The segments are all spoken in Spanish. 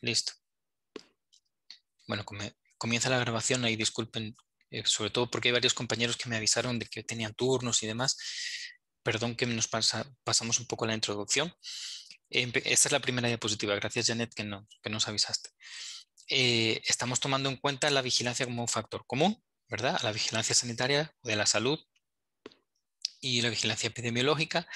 Listo. Bueno, comienza la grabación ahí, disculpen, sobre todo porque hay varios compañeros que me avisaron de que tenían turnos y demás. Perdón que nos pasamos un poco la introducción. Esta es la primera diapositiva. Gracias, Janet, que nos avisaste. Estamos tomando en cuenta la vigilancia como un factor común, ¿verdad? A la vigilancia sanitaria de la salud y la vigilancia epidemiológica,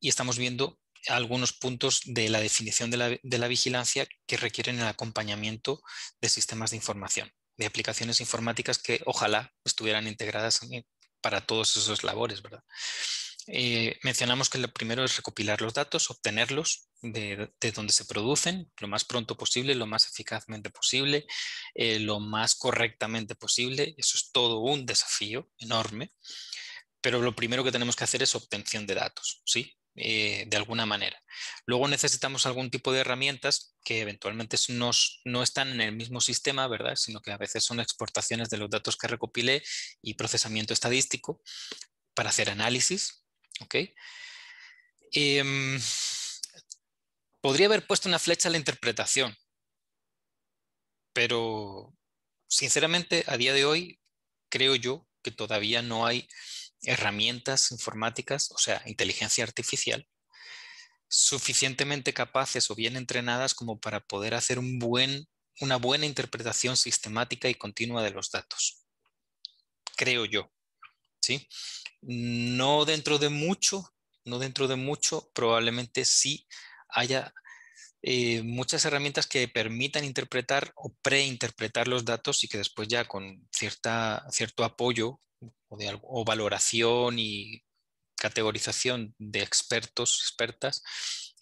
y estamos viendo algunos puntos de la definición de la vigilancia que requieren el acompañamiento de sistemas de información, de aplicaciones informáticas que ojalá estuvieran integradas para todas esas labores, ¿verdad? Mencionamos que lo primero es recopilar los datos, obtenerlos de donde se producen lo más pronto posible, lo más eficazmente posible, lo más correctamente posible. Eso es todo un desafío enorme, pero lo primero que tenemos que hacer es obtención de datos, ¿sí? De alguna manera. Luego necesitamos algún tipo de herramientas que eventualmente no están en el mismo sistema, ¿verdad? Sino que a veces son exportaciones de los datos que recopilé y procesamiento estadístico para hacer análisis. Okay. Podría haber puesto una flecha a la interpretación, pero sinceramente a día de hoy creo yo que todavía no hay herramientas informáticas, o sea, inteligencia artificial, suficientemente capaces o bien entrenadas como para poder hacer una buena interpretación sistemática y continua de los datos. Creo yo. ¿Sí? No dentro de mucho, probablemente sí haya muchas herramientas que permitan interpretar o preinterpretar los datos y que después ya con cierto apoyo o valoración y categorización de expertos, expertas,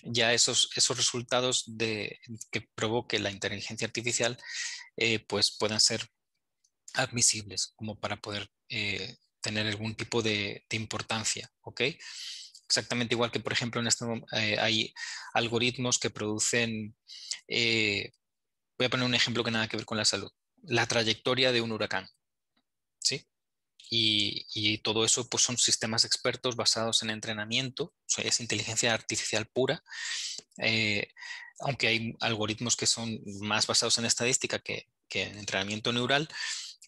ya esos resultados que provoque la inteligencia artificial pues puedan ser admisibles como para poder tener algún tipo de importancia, ¿ok? Exactamente igual que, por ejemplo, en este hay algoritmos que producen, voy a poner un ejemplo que nada que ver con la salud, la trayectoria de un huracán, ¿sí? Y todo eso pues son sistemas expertos basados en entrenamiento, es inteligencia artificial pura, aunque hay algoritmos que son más basados en estadística que en entrenamiento neural,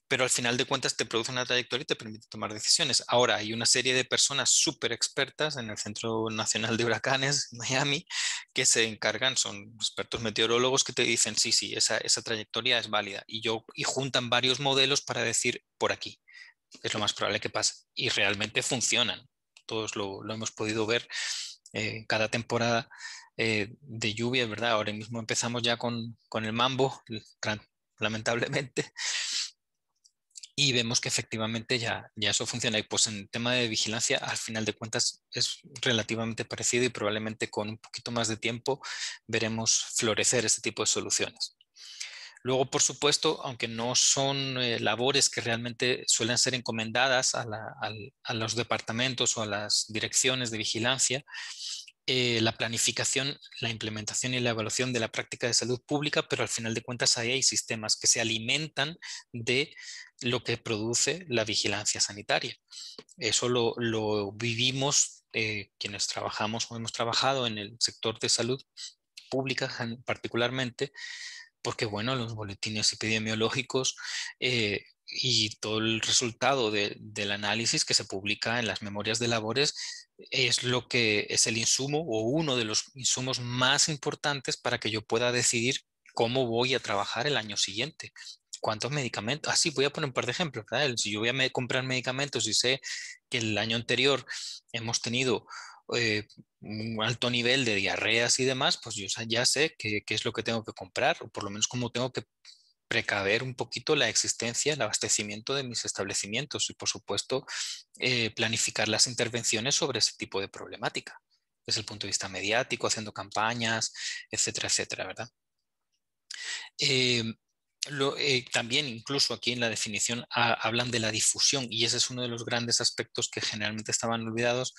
pero al final de cuentas te produce una trayectoria y te permite tomar decisiones. Ahora, hay una serie de personas súper expertas en el Centro Nacional de Huracanes, Miami, que se encargan, son expertos meteorólogos que te dicen, sí, esa trayectoria es válida. Y juntan varios modelos para decir, por aquí es lo más probable que pase. Y realmente funcionan. Todos lo hemos podido ver cada temporada de lluvia, ¿verdad? Ahora mismo empezamos ya con el mambo, lamentablemente. Y vemos que efectivamente ya eso funciona. Y pues en el tema de vigilancia, al final de cuentas, es relativamente parecido y probablemente con un poquito más de tiempo veremos florecer este tipo de soluciones. Luego, por supuesto, aunque no son labores que realmente suelen ser encomendadas a los departamentos o a las direcciones de vigilancia, la planificación, la implementación y la evaluación de la práctica de salud pública, pero al final de cuentas ahí hay sistemas que se alimentan de lo que produce la vigilancia sanitaria. Eso lo vivimos quienes trabajamos o hemos trabajado en el sector de salud pública particularmente, porque bueno, los boletines epidemiológicos y todo el resultado del análisis que se publica en las memorias de labores es lo que es el insumo o uno de los insumos más importantes para que yo pueda decidir cómo voy a trabajar el año siguiente. ¿Cuántos medicamentos? Ah, sí, voy a poner un par de ejemplos, ¿verdad? Si yo voy a comprar medicamentos y sé que el año anterior hemos tenido un alto nivel de diarreas y demás, pues yo ya sé qué es lo que tengo que comprar, o por lo menos cómo tengo que precaver un poquito la existencia, el abastecimiento de mis establecimientos y, por supuesto, planificar las intervenciones sobre ese tipo de problemática, desde el punto de vista mediático, haciendo campañas, etcétera, etcétera, ¿verdad? También incluso aquí en la definición hablan de la difusión, y ese es uno de los grandes aspectos que generalmente estaban olvidados.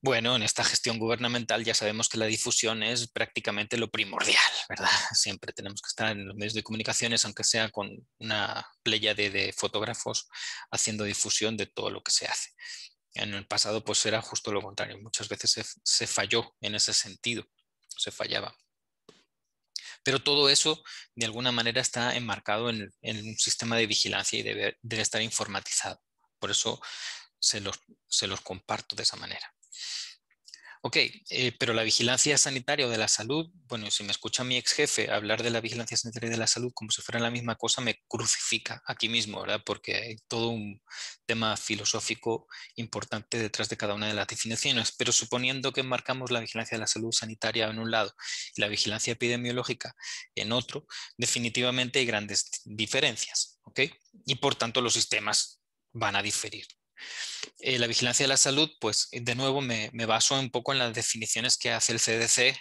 Bueno, en esta gestión gubernamental ya sabemos que la difusión es prácticamente lo primordial, ¿verdad? Siempre tenemos que estar en los medios de comunicaciones, aunque sea con una pléyade de fotógrafos haciendo difusión de todo lo que se hace. En el pasado pues era justo lo contrario, muchas veces se falló en ese sentido, se fallaba. Pero todo eso de alguna manera está enmarcado en un sistema de vigilancia y debe estar informatizado. Por eso se los comparto de esa manera. Ok, pero la vigilancia sanitaria o de la salud, bueno, si me escucha mi ex jefe hablar de la vigilancia sanitaria y de la salud como si fuera la misma cosa, me crucifica aquí mismo, ¿verdad? Porque hay todo un tema filosófico importante detrás de cada una de las definiciones. Pero suponiendo que enmarcamos la vigilancia de la salud sanitaria en un lado y la vigilancia epidemiológica en otro, definitivamente hay grandes diferencias, ¿ok? Y por tanto los sistemas van a diferir. La vigilancia de la salud, pues de nuevo me baso un poco en las definiciones que hace el CDC,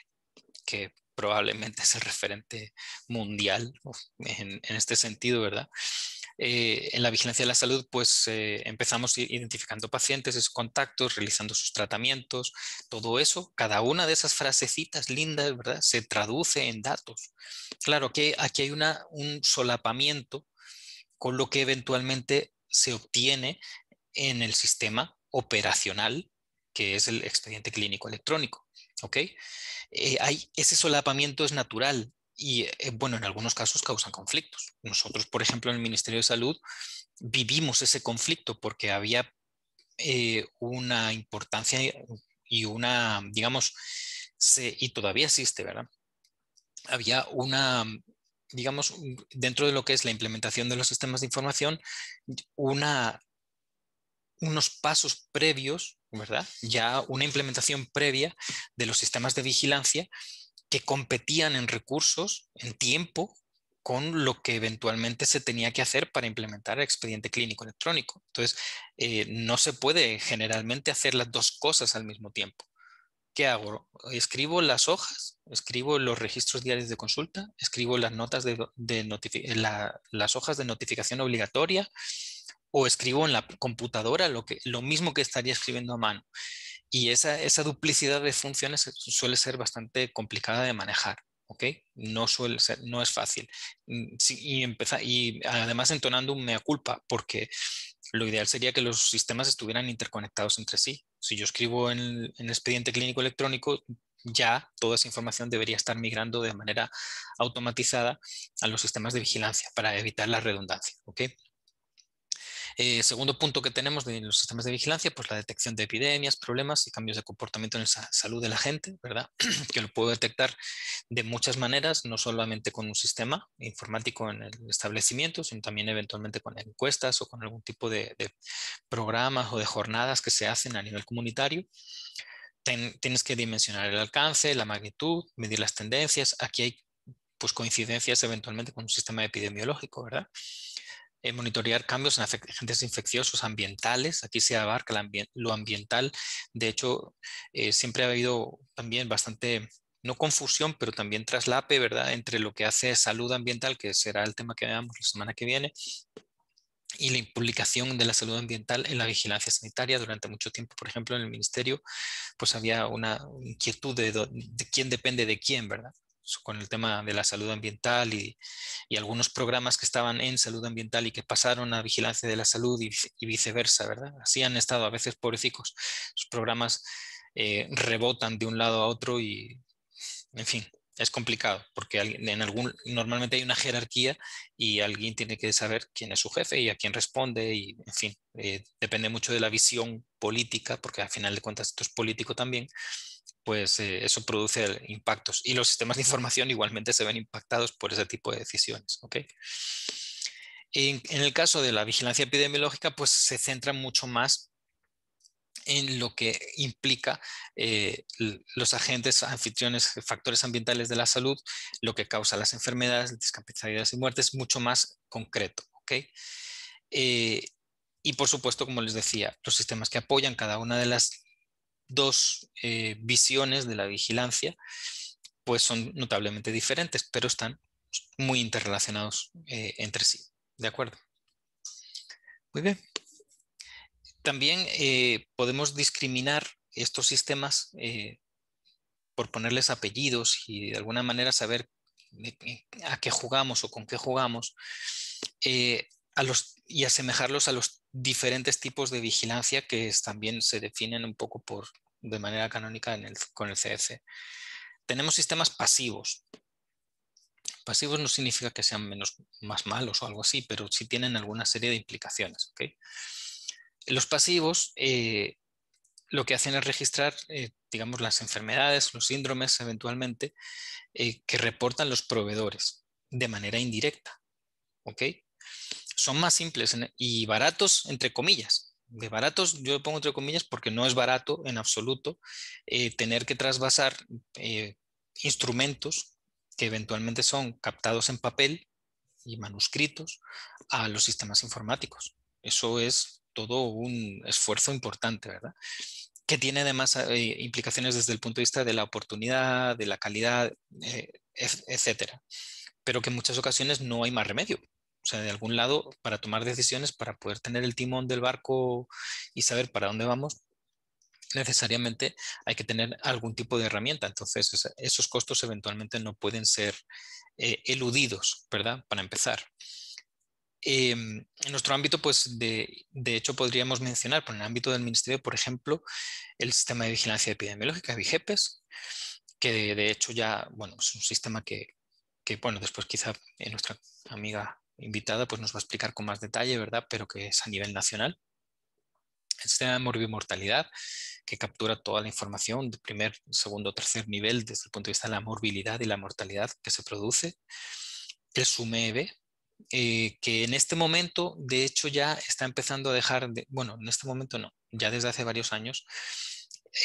que probablemente es el referente mundial en este sentido, ¿verdad? En la vigilancia de la salud, pues empezamos identificando pacientes, sus contactos, realizando sus tratamientos, todo eso, cada una de esas frasecitas lindas, ¿verdad? Se traduce en datos. Claro que aquí hay un solapamiento con lo que eventualmente se obtiene en el sistema operacional, que es el expediente clínico electrónico, ¿ok? Ese solapamiento es natural y, bueno, en algunos casos causan conflictos. Nosotros, por ejemplo, en el Ministerio de Salud vivimos ese conflicto porque había una importancia y una, digamos, y todavía existe, ¿verdad? Había una, digamos, dentro de lo que es la implementación de los sistemas de información, unos pasos previos, ¿verdad? Ya una implementación previa de los sistemas de vigilancia que competían en recursos, en tiempo, con lo que eventualmente se tenía que hacer para implementar el expediente clínico electrónico. Entonces, no se puede generalmente hacer las dos cosas al mismo tiempo. ¿Qué hago? Escribo las hojas, escribo los registros diarios de consulta, escribo las notas las hojas de notificación obligatoria, o escribo en la computadora lo mismo que estaría escribiendo a mano. Y esa duplicidad de funciones suele ser bastante complicada de manejar, ¿ok? No es fácil. Sí, y además entonando un mea culpa, porque lo ideal sería que los sistemas estuvieran interconectados entre sí. Si yo escribo en el expediente clínico electrónico, ya toda esa información debería estar migrando de manera automatizada a los sistemas de vigilancia para evitar la redundancia, ¿ok? Segundo punto que tenemos de los sistemas de vigilancia, pues la detección de epidemias, problemas y cambios de comportamiento en la salud de la gente, ¿verdad? Que lo puedo detectar de muchas maneras, no solamente con un sistema informático en el establecimiento, sino también eventualmente con encuestas o con algún tipo de programas o de jornadas que se hacen a nivel comunitario. Tienes que dimensionar el alcance, la magnitud, medir las tendencias. Aquí hay pues coincidencias eventualmente con un sistema epidemiológico, ¿verdad? Monitorear cambios en agentes infecciosos ambientales. Aquí se abarca lo ambiental. De hecho, siempre ha habido también bastante, no confusión, pero también traslape, ¿verdad? Entre lo que hace salud ambiental, que será el tema que veamos la semana que viene, y la implicación de la salud ambiental en la vigilancia sanitaria. Durante mucho tiempo, por ejemplo, en el ministerio, pues había una inquietud de quién depende de quién, ¿verdad? Con el tema de la salud ambiental y algunos programas que estaban en salud ambiental y que pasaron a vigilancia de la salud y viceversa, ¿verdad? Así han estado a veces pobrecicos. Los programas rebotan de un lado a otro y, en fin, es complicado porque normalmente hay una jerarquía y alguien tiene que saber quién es su jefe y a quién responde y, en fin, depende mucho de la visión política porque al final de cuentas esto es político también. Pues eso produce impactos. Y los sistemas de información igualmente se ven impactados por ese tipo de decisiones, ¿ok? En el caso de la vigilancia epidemiológica, pues se centra mucho más en lo que implica los agentes, anfitriones, factores ambientales de la salud, lo que causa las enfermedades, discapacidades y muertes, mucho más concreto, ¿ok? Y por supuesto, como les decía, los sistemas que apoyan cada una de las dos visiones de la vigilancia pues son notablemente diferentes, pero están muy interrelacionados entre sí. ¿De acuerdo? Muy bien. También podemos discriminar estos sistemas por ponerles apellidos y de alguna manera saber a qué jugamos o con qué jugamos y asemejarlos a los diferentes tipos de vigilancia que también se definen un poco de manera canónica con el CDC. Tenemos sistemas pasivos, Pasivos no significa que sean más malos o algo así, pero sí tienen alguna serie de implicaciones, ¿okay? Los pasivos lo que hacen es registrar, digamos, las enfermedades, los síndromes eventualmente, que reportan los proveedores de manera indirecta, ¿ok? Son más simples y baratos, entre comillas. De baratos yo pongo entre comillas porque no es barato en absoluto tener que trasvasar instrumentos que eventualmente son captados en papel y manuscritos a los sistemas informáticos. Eso es todo un esfuerzo importante, ¿verdad? Que tiene además implicaciones desde el punto de vista de la oportunidad, de la calidad, etcétera. Pero que en muchas ocasiones no hay más remedio. O sea, de algún lado, para tomar decisiones, para poder tener el timón del barco y saber para dónde vamos, necesariamente hay que tener algún tipo de herramienta. Entonces, esos costos eventualmente no pueden ser eludidos, ¿verdad? Para empezar. En nuestro ámbito, pues, de hecho, podríamos mencionar, por el ámbito del Ministerio, por ejemplo, el sistema de vigilancia epidemiológica, VIGEPES, que de hecho ya, bueno, es un sistema que bueno, después quizá nuestra amiga invitada pues nos va a explicar con más detalle, ¿verdad? Pero que es a nivel nacional. El sistema de morbimortalidad, que captura toda la información de primer, segundo, tercer nivel desde el punto de vista de la morbilidad y la mortalidad que se produce. El SUMEB, que en este momento, de hecho, ya está empezando a dejar de, bueno, en este momento no, ya desde hace varios años,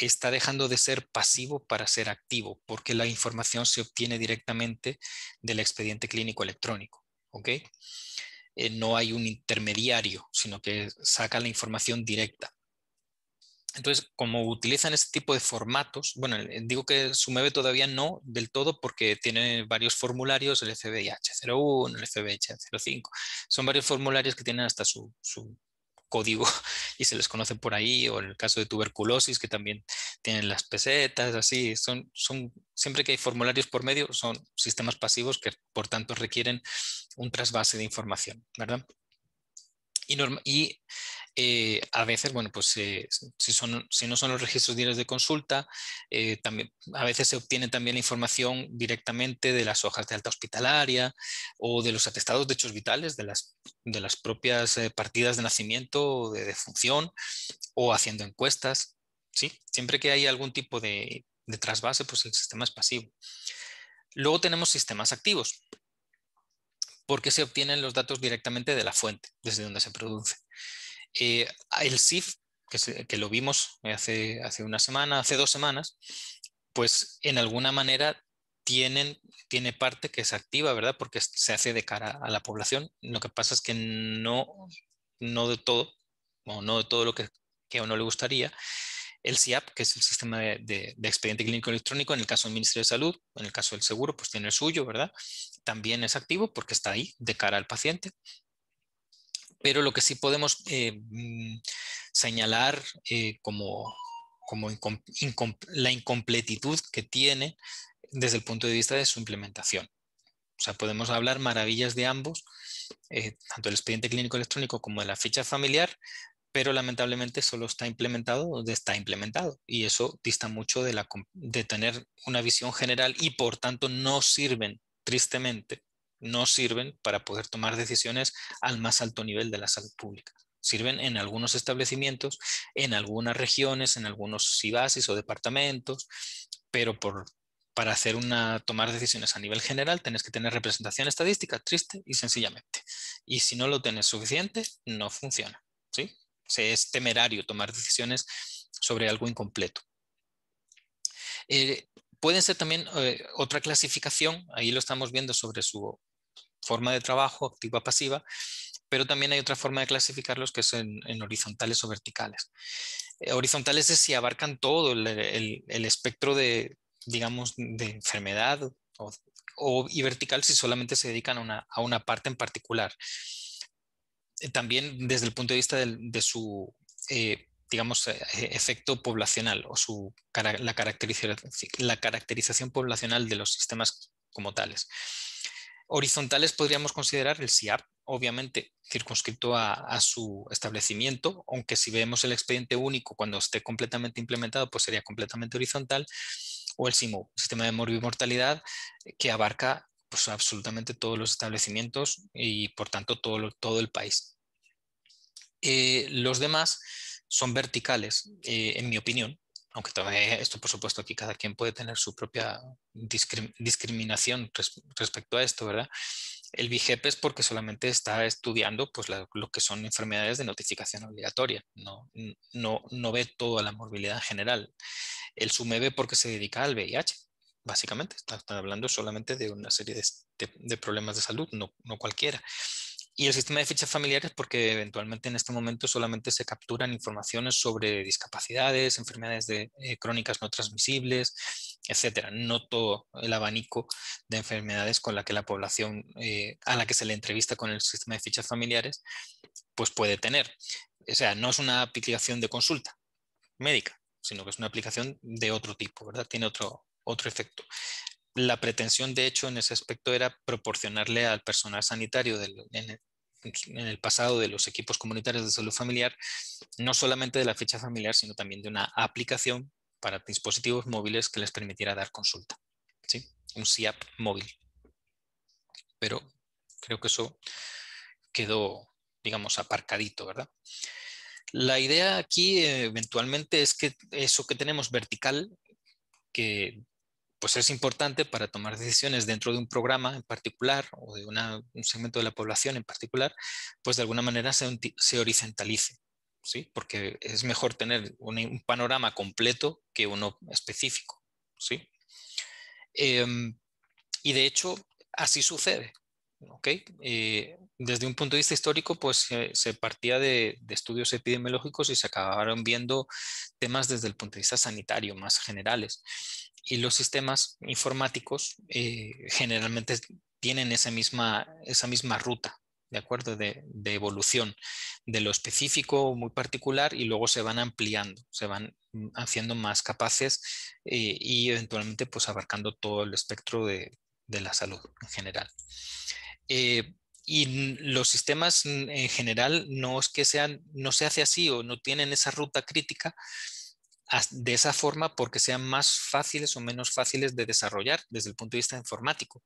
está dejando de ser pasivo para ser activo, porque la información se obtiene directamente del expediente clínico electrónico, ¿ok? No hay un intermediario, sino que saca la información directa. Entonces, como utilizan este tipo de formatos, bueno, digo que SUMEB todavía no del todo porque tiene varios formularios, el FBIH01, el FBIH05, son varios formularios que tienen hasta su código y se les conoce por ahí, o en el caso de tuberculosis que también tienen las pesetas, así, son siempre que hay formularios por medio son sistemas pasivos que por tanto requieren un trasvase de información, ¿verdad? Y a veces, bueno, pues si no son los registros diarios de consulta, también, a veces se obtiene también la información directamente de las hojas de alta hospitalaria o de los atestados de hechos vitales, de las propias partidas de nacimiento o de defunción, o haciendo encuestas, ¿sí? Siempre que hay algún tipo de trasvase, pues el sistema es pasivo. Luego tenemos sistemas activos, porque se obtienen los datos directamente de la fuente, desde donde se produce. El CIF, que lo vimos hace una semana, hace 2 semanas, pues en alguna manera tiene parte que es activa, ¿verdad? Porque se hace de cara a la población. Lo que pasa es que no de todo, o no de todo lo que a uno le gustaría. El SIAP, que es el sistema de expediente clínico electrónico, en el caso del Ministerio de Salud, en el caso del seguro, pues tiene el suyo, ¿verdad? También es activo porque está ahí de cara al paciente. Pero lo que sí podemos señalar como la incompletitud que tiene desde el punto de vista de su implementación. O sea, podemos hablar maravillas de ambos, tanto el expediente clínico electrónico como de la ficha familiar, pero lamentablemente solo está implementado donde está implementado, y eso dista mucho de tener una visión general, y por tanto no sirven, tristemente, no sirven para poder tomar decisiones al más alto nivel de la salud pública. Sirven en algunos establecimientos, en algunas regiones, en algunos SIBASIS o departamentos, pero para hacer tomar decisiones a nivel general tenés que tener representación estadística, triste y sencillamente. Y si no lo tenés suficiente, no funciona, ¿sí? Es temerario tomar decisiones sobre algo incompleto. Pueden ser también otra clasificación, ahí lo estamos viendo sobre su forma de trabajo, activa, pasiva, pero también hay otra forma de clasificarlos que es en horizontales o verticales. Horizontales es si abarcan todo el espectro de, digamos, de enfermedad, y vertical si solamente se dedican a una parte en particular. También desde el punto de vista de su, digamos, efecto poblacional o la caracterización poblacional de los sistemas como tales. Horizontales podríamos considerar el SIAP, obviamente circunscrito a su establecimiento, aunque si vemos el expediente único cuando esté completamente implementado, pues sería completamente horizontal, o el SIMMOW, sistema de morbimortalidad, que abarca pues absolutamente todos los establecimientos y por tanto todo el país. Los demás son verticales, en mi opinión, aunque todavía esto, por supuesto, aquí cada quien puede tener su propia discriminación respecto a esto, ¿verdad? El VIGEP es porque solamente está estudiando pues, lo que son enfermedades de notificación obligatoria. No ve toda la morbilidad en general. El SUMEB porque se dedica al VIH, básicamente. Está hablando solamente de una serie de problemas de salud, no cualquiera. Y el sistema de fichas familiares porque eventualmente en este momento solamente se capturan informaciones sobre discapacidades, enfermedades crónicas no transmisibles, etcétera. No todo el abanico de enfermedades con la que la población a la que se le entrevista con el sistema de fichas familiares pues puede tener. O sea, no es una aplicación de consulta médica, sino que es una aplicación de otro tipo, ¿verdad? Tiene otro efecto. La pretensión, de hecho, en ese aspecto era proporcionarle al personal sanitario en el pasado de los equipos comunitarios de salud familiar, no solamente de la ficha familiar, sino también de una aplicación para dispositivos móviles que les permitiera dar consulta. ¿Sí? Un SIAP móvil. Pero creo que eso quedó, digamos, aparcadito, ¿verdad? La idea aquí, eventualmente, es que eso que tenemos vertical, que pues es importante para tomar decisiones dentro de un programa en particular o de un segmento de la población en particular, pues de alguna manera se horizontalice, ¿sí? Porque es mejor tener un panorama completo que uno específico, ¿sí? Y de hecho, así sucede, ¿ok? Desde un punto de vista histórico, pues se partía de estudios epidemiológicos y se acabaron viendo temas desde el punto de vista sanitario, más generales. Y los sistemas informáticos generalmente tienen esa misma ruta, ¿de acuerdo? De evolución de lo específico, muy particular, y luego se van ampliando, se van haciendo más capaces y eventualmente pues, abarcando todo el espectro de la salud en general. Y los sistemas en general no es que no se hace así o no tienen esa ruta crítica, de esa forma porque sean más fáciles o menos fáciles de desarrollar desde el punto de vista informático,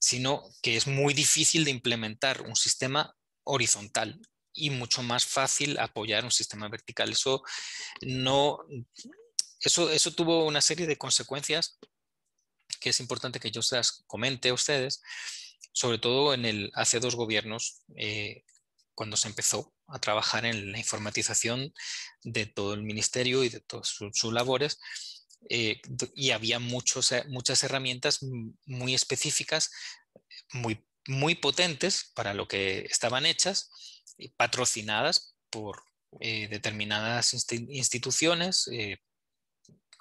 sino que es muy difícil de implementar un sistema horizontal y mucho más fácil apoyar un sistema vertical. Eso tuvo una serie de consecuencias que es importante que yo se las comente a ustedes, sobre todo hace dos gobiernos cuando se empezó a trabajar en la informatización de todo el ministerio y de todas sus labores y había muchas herramientas muy específicas, muy potentes para lo que estaban hechas y patrocinadas por determinadas instituciones,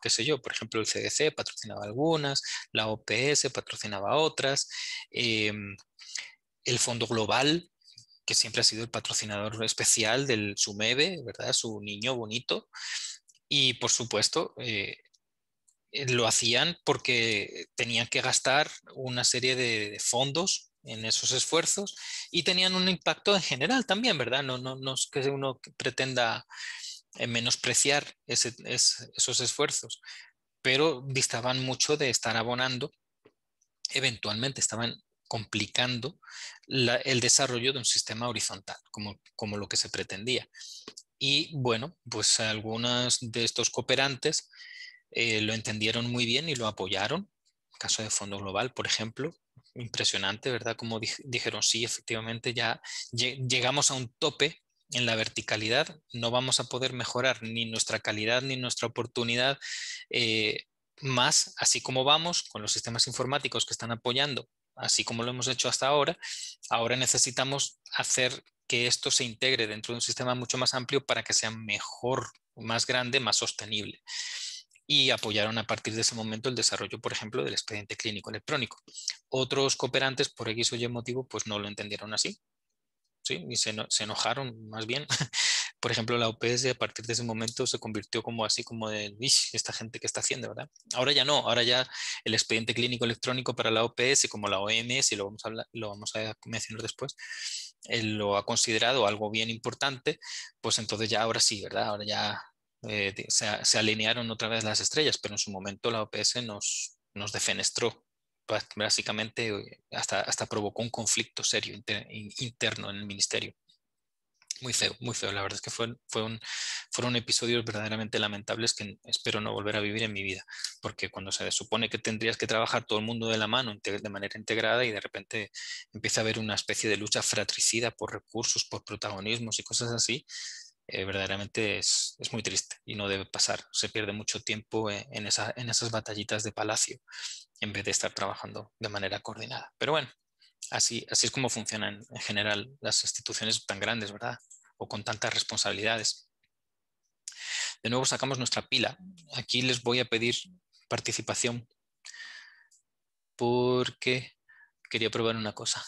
qué sé yo, por ejemplo el CDC patrocinaba algunas, la OPS patrocinaba otras, el Fondo Global, que siempre ha sido el patrocinador especial del SUMEB, ¿verdad? Su niño bonito. Y, por supuesto, lo hacían porque tenían que gastar una serie de fondos en esos esfuerzos y tenían un impacto en general también, ¿verdad? No es que uno pretenda menospreciar esos esfuerzos, pero distaban mucho de estar abonando. Eventualmente estaban complicando el desarrollo de un sistema horizontal, como lo que se pretendía. Y bueno, pues algunos de estos cooperantes lo entendieron muy bien y lo apoyaron. El caso de Fondo Global, por ejemplo, impresionante, ¿verdad? Como dijeron, sí, efectivamente ya llegamos a un tope en la verticalidad, no vamos a poder mejorar ni nuestra calidad ni nuestra oportunidad más, así como vamos con los sistemas informáticos que están apoyando, así como lo hemos hecho hasta ahora. Ahora necesitamos hacer que esto se integre dentro de un sistema mucho más amplio para que sea mejor, más grande, más sostenible. Y apoyaron a partir de ese momento el desarrollo, por ejemplo, del expediente clínico electrónico. Otros cooperantes, por X o Y motivo, pues no lo entendieron así, ¿sí? Y se enojaron más bien. Por ejemplo, la OPS a partir de ese momento se convirtió como de esta gente que está haciendo, ¿verdad? Ahora ya no, ahora ya el expediente clínico electrónico para la OPS, como la OMS, y lo vamos a mencionar después, lo ha considerado algo bien importante, pues entonces ya ahora sí, ¿verdad? Ahora ya se alinearon otra vez las estrellas, pero en su momento la OPS nos defenestró básicamente hasta provocó un conflicto serio interno en el ministerio. Muy feo, la verdad es que fueron episodios verdaderamente lamentables que espero no volver a vivir en mi vida, porque cuando se supone que tendrías que trabajar todo el mundo de la mano, de manera integrada, y de repente empieza a haber una especie de lucha fratricida por recursos, por protagonismos y cosas así, verdaderamente es muy triste y no debe pasar. Se pierde mucho tiempo en esas batallitas de palacio en vez de estar trabajando de manera coordinada. Pero bueno, así es como funcionan en general las instituciones tan grandes, ¿verdad? O con tantas responsabilidades. De nuevo sacamos nuestra pila. Aquí les voy a pedir participación porque quería probar una cosa.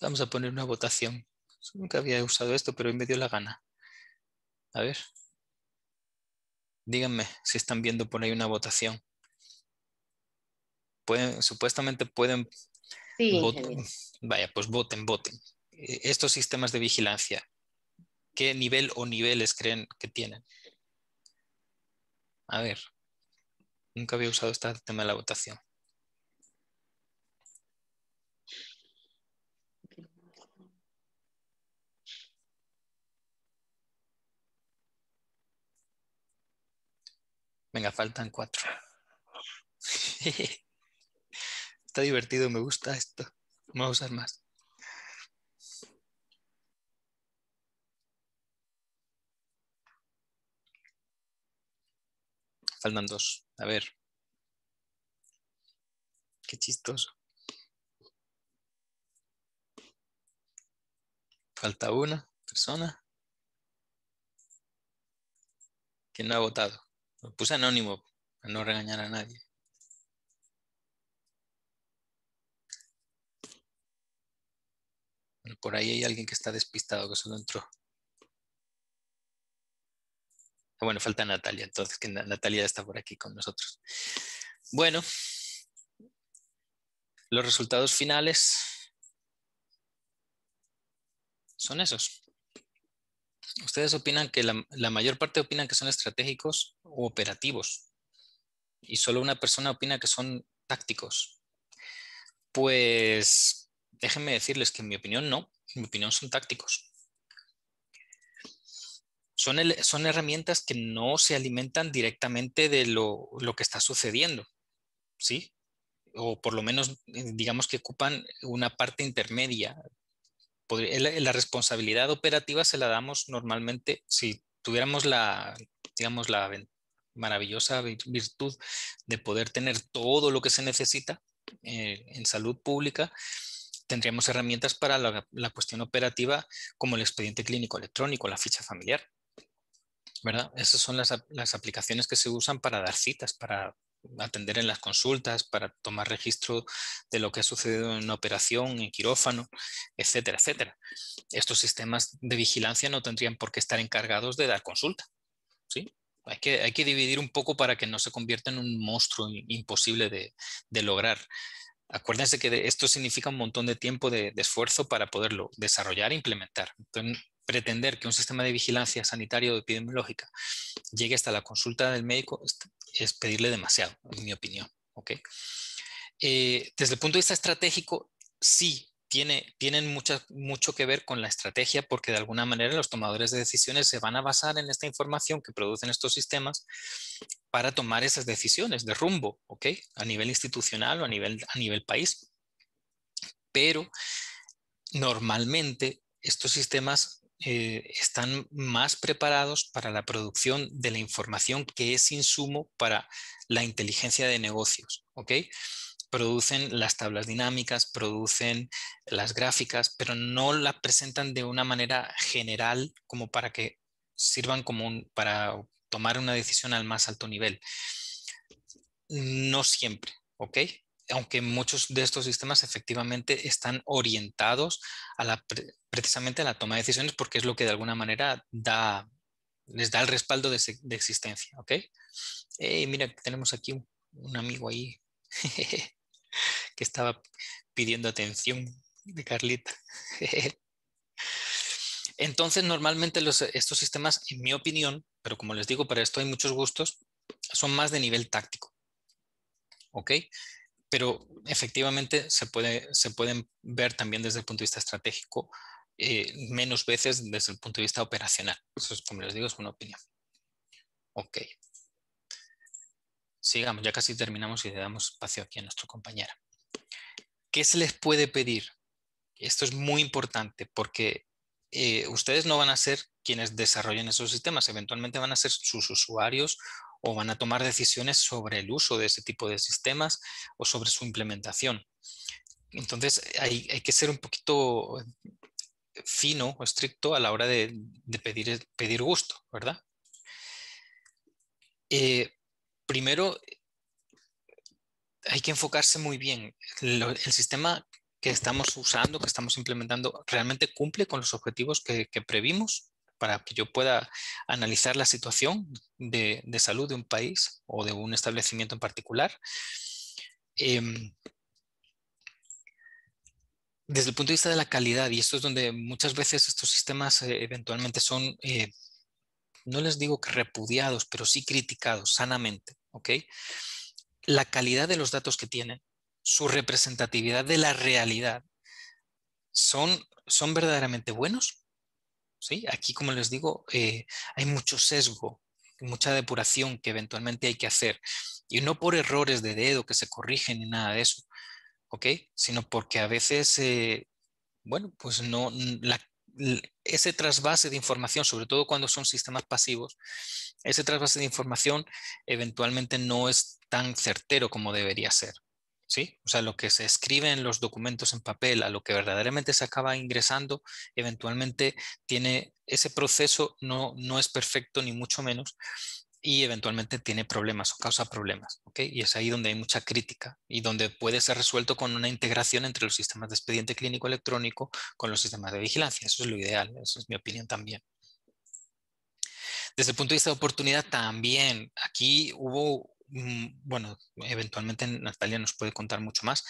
Vamos a poner una votación. Nunca había usado esto, pero hoy me dio la gana. A ver. Díganme si están viendo por ahí una votación. Supuestamente pueden... Sí, vaya, pues voten. Estos sistemas de vigilancia, ¿qué nivel o niveles creen que tienen? A ver, nunca había usado este tema de la votación. Venga, faltan 4. Está divertido, me gusta esto. Vamos a usar más. Faltan 2. A ver. Qué chistoso. Falta una persona. ¿Quién no ha votado? Lo puse anónimo para no regañar a nadie. Bueno, por ahí hay alguien que está despistado, que solo entró. Bueno, falta Natalia, entonces, que Natalia está por aquí con nosotros. Bueno, los resultados finales son esos. Ustedes opinan que la mayor parte opinan que son estratégicos u operativos y solo una persona opina que son tácticos. Pues déjenme decirles que en mi opinión no, en mi opinión son tácticos. Son herramientas que no se alimentan directamente de lo que está sucediendo, ¿sí? O por lo menos digamos que ocupan una parte intermedia. La responsabilidad operativa se la damos normalmente, si tuviéramos la maravillosa virtud de poder tener todo lo que se necesita en salud pública, tendríamos herramientas para la cuestión operativa como el expediente clínico electrónico, la ficha familiar, ¿verdad? Esas son las aplicaciones que se usan para dar citas, para atender en las consultas, para tomar registro de lo que ha sucedido en una operación, en quirófano, etcétera, etcétera. Estos sistemas de vigilancia no tendrían por qué estar encargados de dar consulta, ¿sí? Hay que dividir un poco para que no se convierta en un monstruo imposible de lograr. Acuérdense que esto significa un montón de tiempo de esfuerzo para poderlo desarrollar e implementar. Entonces, pretender que un sistema de vigilancia sanitaria o epidemiológica llegue hasta la consulta del médico es pedirle demasiado, en mi opinión, ¿okay? Desde el punto de vista estratégico, sí, tienen mucho que ver con la estrategia, porque de alguna manera los tomadores de decisiones se van a basar en esta información que producen estos sistemas para tomar esas decisiones de rumbo, ¿okay? A nivel institucional o a nivel país. Pero normalmente estos sistemas están más preparados para la producción de la información que es insumo para la inteligencia de negocios, ¿ok? Producen las tablas dinámicas, producen las gráficas, pero no la presentan de una manera general como para que sirvan como para tomar una decisión al más alto nivel. No siempre, ¿ok? Aunque muchos de estos sistemas efectivamente están orientados a precisamente a la toma de decisiones, porque es lo que de alguna manera les da el respaldo de existencia, ¿ok? Mira, tenemos aquí un amigo ahí que estaba pidiendo atención de Carlita. Entonces, normalmente estos sistemas, en mi opinión, pero como les digo, para esto hay muchos gustos, son más de nivel táctico. ¿ok? Pero efectivamente se pueden ver también desde el punto de vista estratégico, menos veces desde el punto de vista operacional. Eso es, como les digo, es una opinión. Ok. Sigamos, ya casi terminamos y le damos espacio aquí a nuestra compañera. ¿Qué se les puede pedir? Esto es muy importante porque ustedes no van a ser quienes desarrollen esos sistemas, eventualmente van a ser sus usuarios o van a tomar decisiones sobre el uso de ese tipo de sistemas o sobre su implementación. Entonces hay que ser un poquito fino o estricto a la hora de pedir gusto, ¿verdad? Primero, hay que enfocarse muy bien. El sistema que estamos usando, que estamos implementando, ¿realmente cumple con los objetivos que previmos? Para que yo pueda analizar la situación de salud de un país o de un establecimiento en particular. Desde el punto de vista de la calidad, y esto es donde muchas veces estos sistemas eventualmente son, no les digo que repudiados, pero sí criticados sanamente, ¿ok? La calidad de los datos que tienen, su representatividad de la realidad, ¿son verdaderamente buenos? ¿Sí? Aquí, como les digo, hay mucho sesgo, mucha depuración que eventualmente hay que hacer. Y no por errores de dedo que se corrigen ni nada de eso, ¿ok? Sino porque a veces, bueno, pues no, ese trasvase de información, sobre todo cuando son sistemas pasivos, ese trasvase de información eventualmente no es tan certero como debería ser. ¿Sí? O sea, lo que se escribe en los documentos en papel a lo que verdaderamente se acaba ingresando, eventualmente tiene ese proceso, no es perfecto ni mucho menos, y eventualmente tiene problemas o causa problemas, ¿ok? Y es ahí donde hay mucha crítica y donde puede ser resuelto con una integración entre los sistemas de expediente clínico electrónico con los sistemas de vigilancia. Eso es lo ideal, eso es mi opinión también. Desde el punto de vista de oportunidad también, aquí hubo... Bueno, eventualmente Natalia nos puede contar mucho más.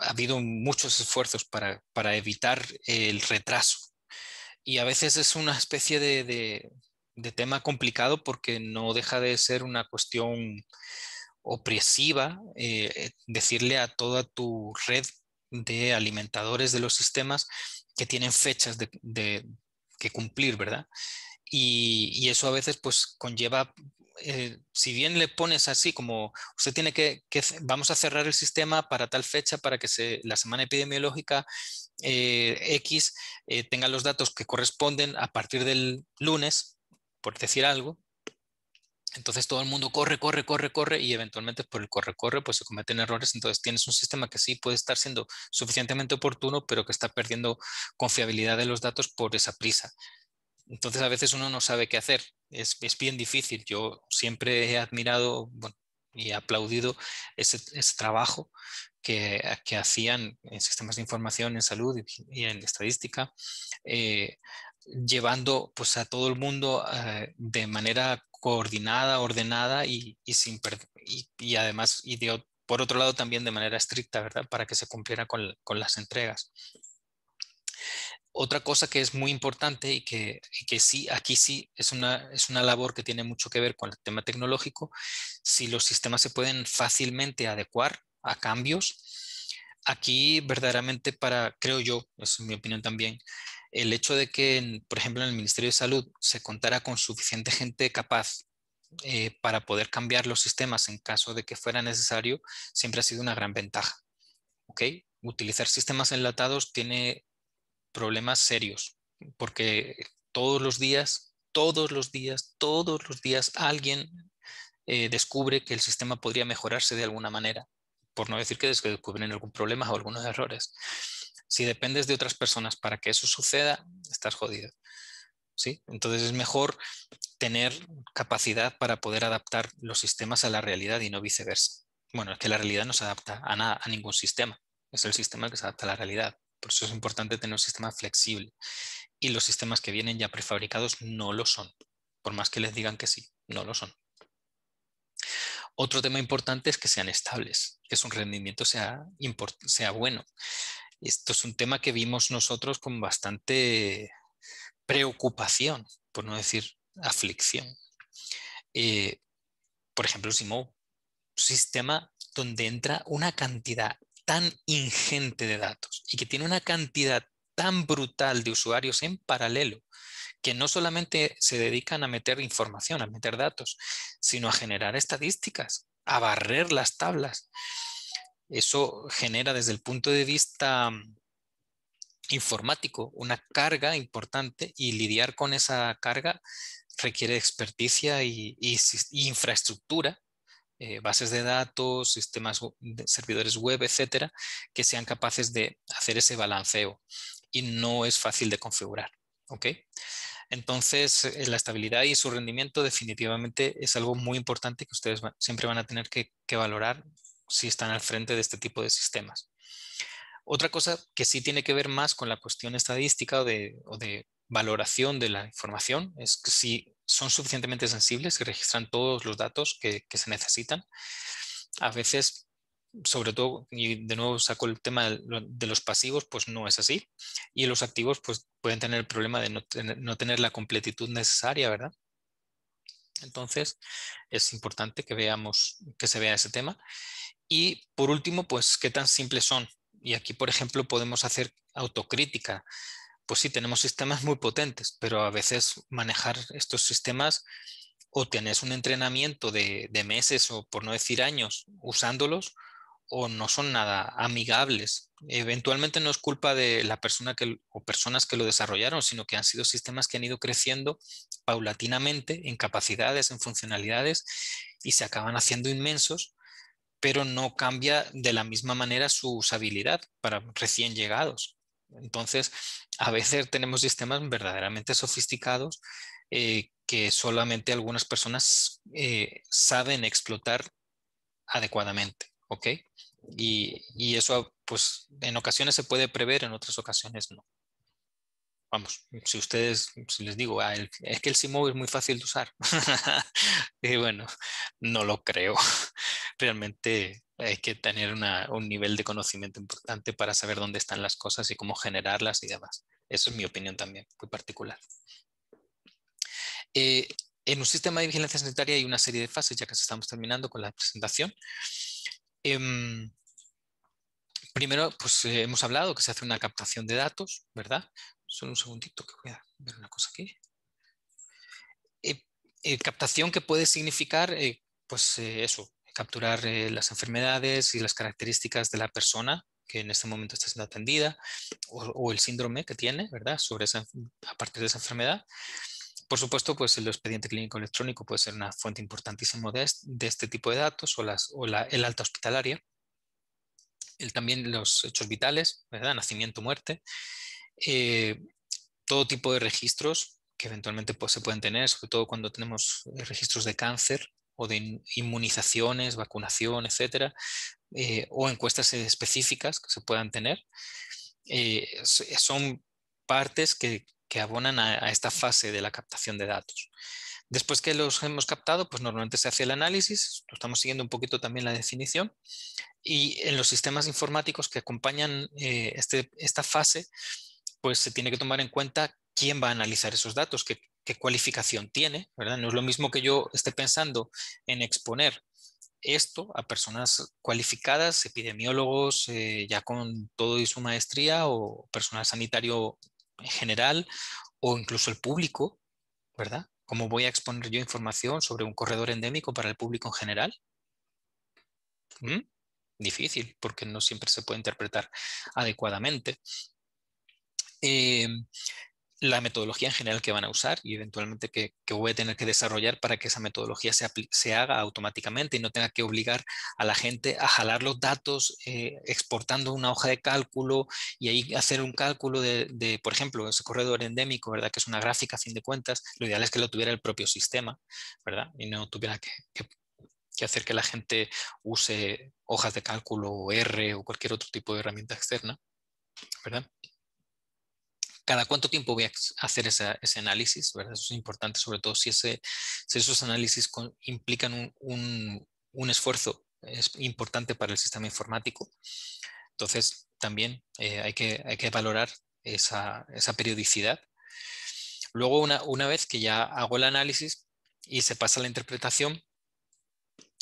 Ha habido muchos esfuerzos para evitar el retraso. Y a veces es una especie de tema complicado porque no deja de ser una cuestión opresiva decirle a toda tu red de alimentadores de los sistemas que tienen fechas que cumplir, ¿verdad? Y eso a veces pues conlleva... si bien le pones así como usted tiene que vamos a cerrar el sistema para tal fecha para que la semana epidemiológica X tenga los datos que corresponden a partir del lunes, por decir algo, entonces todo el mundo corre y eventualmente por el corre pues se cometen errores, entonces tienes un sistema que sí puede estar siendo suficientemente oportuno pero que está perdiendo confiabilidad de los datos por esa prisa. Entonces a veces uno no sabe qué hacer, es bien difícil. Yo siempre he admirado, bueno, y he aplaudido ese trabajo que hacían en sistemas de información, en salud y en estadística, llevando pues, a todo el mundo de manera coordinada, ordenada y además, por otro lado también de manera estricta, ¿verdad? Para que se cumpliera con las entregas. Otra cosa que es muy importante y que sí, aquí sí es una labor que tiene mucho que ver con el tema tecnológico, si los sistemas se pueden fácilmente adecuar a cambios, aquí verdaderamente creo yo, es mi opinión también, el hecho de que, por ejemplo, en el Ministerio de Salud se contara con suficiente gente capaz para poder cambiar los sistemas en caso de que fuera necesario, siempre ha sido una gran ventaja. ¿Okay? Utilizar sistemas enlatados tiene... problemas serios, porque todos los días alguien descubre que el sistema podría mejorarse de alguna manera, por no decir que descubren algún problema o algunos errores. Si dependes de otras personas para que eso suceda, estás jodido. ¿Sí? Entonces es mejor tener capacidad para poder adaptar los sistemas a la realidad y no viceversa. Bueno, es que la realidad no se adapta a ningún sistema, es el sistema que se adapta a la realidad. Por eso es importante tener un sistema flexible. Y los sistemas que vienen ya prefabricados no lo son. Por más que les digan que sí, no lo son. Otro tema importante es que sean estables, que su rendimiento sea bueno. Esto es un tema que vimos nosotros con bastante preocupación, por no decir aflicción. Por ejemplo, SIMMOW, un sistema donde entra una cantidad tan ingente de datos y que tiene una cantidad tan brutal de usuarios en paralelo, que no solamente se dedican a meter información, a meter datos, sino a generar estadísticas, a barrer las tablas. Eso genera desde el punto de vista informático una carga importante, y lidiar con esa carga requiere experticia y infraestructura, bases de datos, sistemas, servidores web, etcétera, que sean capaces de hacer ese balanceo, y no es fácil de configurar. ¿Ok? Entonces, la estabilidad y su rendimiento definitivamente es algo muy importante que ustedes siempre van a tener que valorar si están al frente de este tipo de sistemas. Otra cosa que sí tiene que ver más con la cuestión estadística o de valoración de la información es que si son suficientemente sensibles, que registran todos los datos que se necesitan. A veces, sobre todo, y de nuevo saco el tema de los pasivos, pues no es así. Y los activos pues pueden tener el problema de no tener la completitud necesaria, ¿verdad? Entonces, es importante que se vea ese tema. Y por último, pues, ¿qué tan simples son? Y aquí, por ejemplo, podemos hacer autocrítica. Pues sí, tenemos sistemas muy potentes, pero a veces manejar estos sistemas, o tenés un entrenamiento de meses o, por no decir, años usándolos, o no son nada amigables. Eventualmente no es culpa de la persona o personas que lo desarrollaron, sino que han sido sistemas que han ido creciendo paulatinamente en capacidades, en funcionalidades, y se acaban haciendo inmensos, pero no cambia de la misma manera su usabilidad para recién llegados. Entonces, a veces tenemos sistemas verdaderamente sofisticados que solamente algunas personas saben explotar adecuadamente, ¿ok? Y eso, pues, en ocasiones se puede prever, en otras ocasiones no. Vamos, si les digo, es que el SIMMOW es muy fácil de usar. Y bueno, no lo creo. Realmente hay que tener un nivel de conocimiento importante para saber dónde están las cosas y cómo generarlas y demás. Eso es mi opinión también, muy particular. En un sistema de vigilancia sanitaria hay una serie de fases, ya que estamos terminando con la presentación. Primero, pues hemos hablado que se hace una captación de datos, ¿verdad? Solo un segundito que voy a ver una cosa aquí. Captación que puede significar, capturar las enfermedades y las características de la persona que en este momento está siendo atendida, o el síndrome que tiene, ¿verdad? A partir de esa enfermedad. Por supuesto, pues el expediente clínico electrónico puede ser una fuente importantísima de este tipo de datos, o el alta hospitalaria. También los hechos vitales, ¿verdad? Nacimiento, muerte, todo tipo de registros que eventualmente pues, se pueden tener, sobre todo cuando tenemos registros de cáncer o de inmunizaciones, vacunación, etcétera, o encuestas específicas que se puedan tener. Son partes que abonan a esta fase de la captación de datos. Después que los hemos captado, pues normalmente se hace el análisis, lo estamos siguiendo un poquito también la definición, y en los sistemas informáticos que acompañan esta fase, pues se tiene que tomar en cuenta quién va a analizar esos datos, qué cualificación tiene, ¿verdad? No es lo mismo que yo esté pensando en exponer esto a personas cualificadas, epidemiólogos ya con todo y su maestría, o personal sanitario en general, o incluso el público, ¿verdad? ¿Cómo voy a exponer yo información sobre un corredor endémico para el público en general? Difícil, porque no siempre se puede interpretar adecuadamente. La metodología en general que van a usar y eventualmente que voy a tener que desarrollar para que esa metodología se haga automáticamente y no tenga que obligar a la gente a jalar los datos exportando una hoja de cálculo y ahí hacer un cálculo de por ejemplo, ese corredor endémico, ¿verdad? Que es una gráfica a fin de cuentas. Lo ideal es que lo tuviera el propio sistema, ¿verdad? Y no tuviera que hacer que la gente use hojas de cálculo o R o cualquier otro tipo de herramienta externa, ¿verdad? ¿Cada cuánto tiempo voy a hacer ese análisis? ¿Verdad? Eso es importante, sobre todo si esos análisis implican un esfuerzo importante para el sistema informático. Entonces, también hay que valorar esa periodicidad. Luego, una vez que ya hago el análisis y se pasa a la interpretación,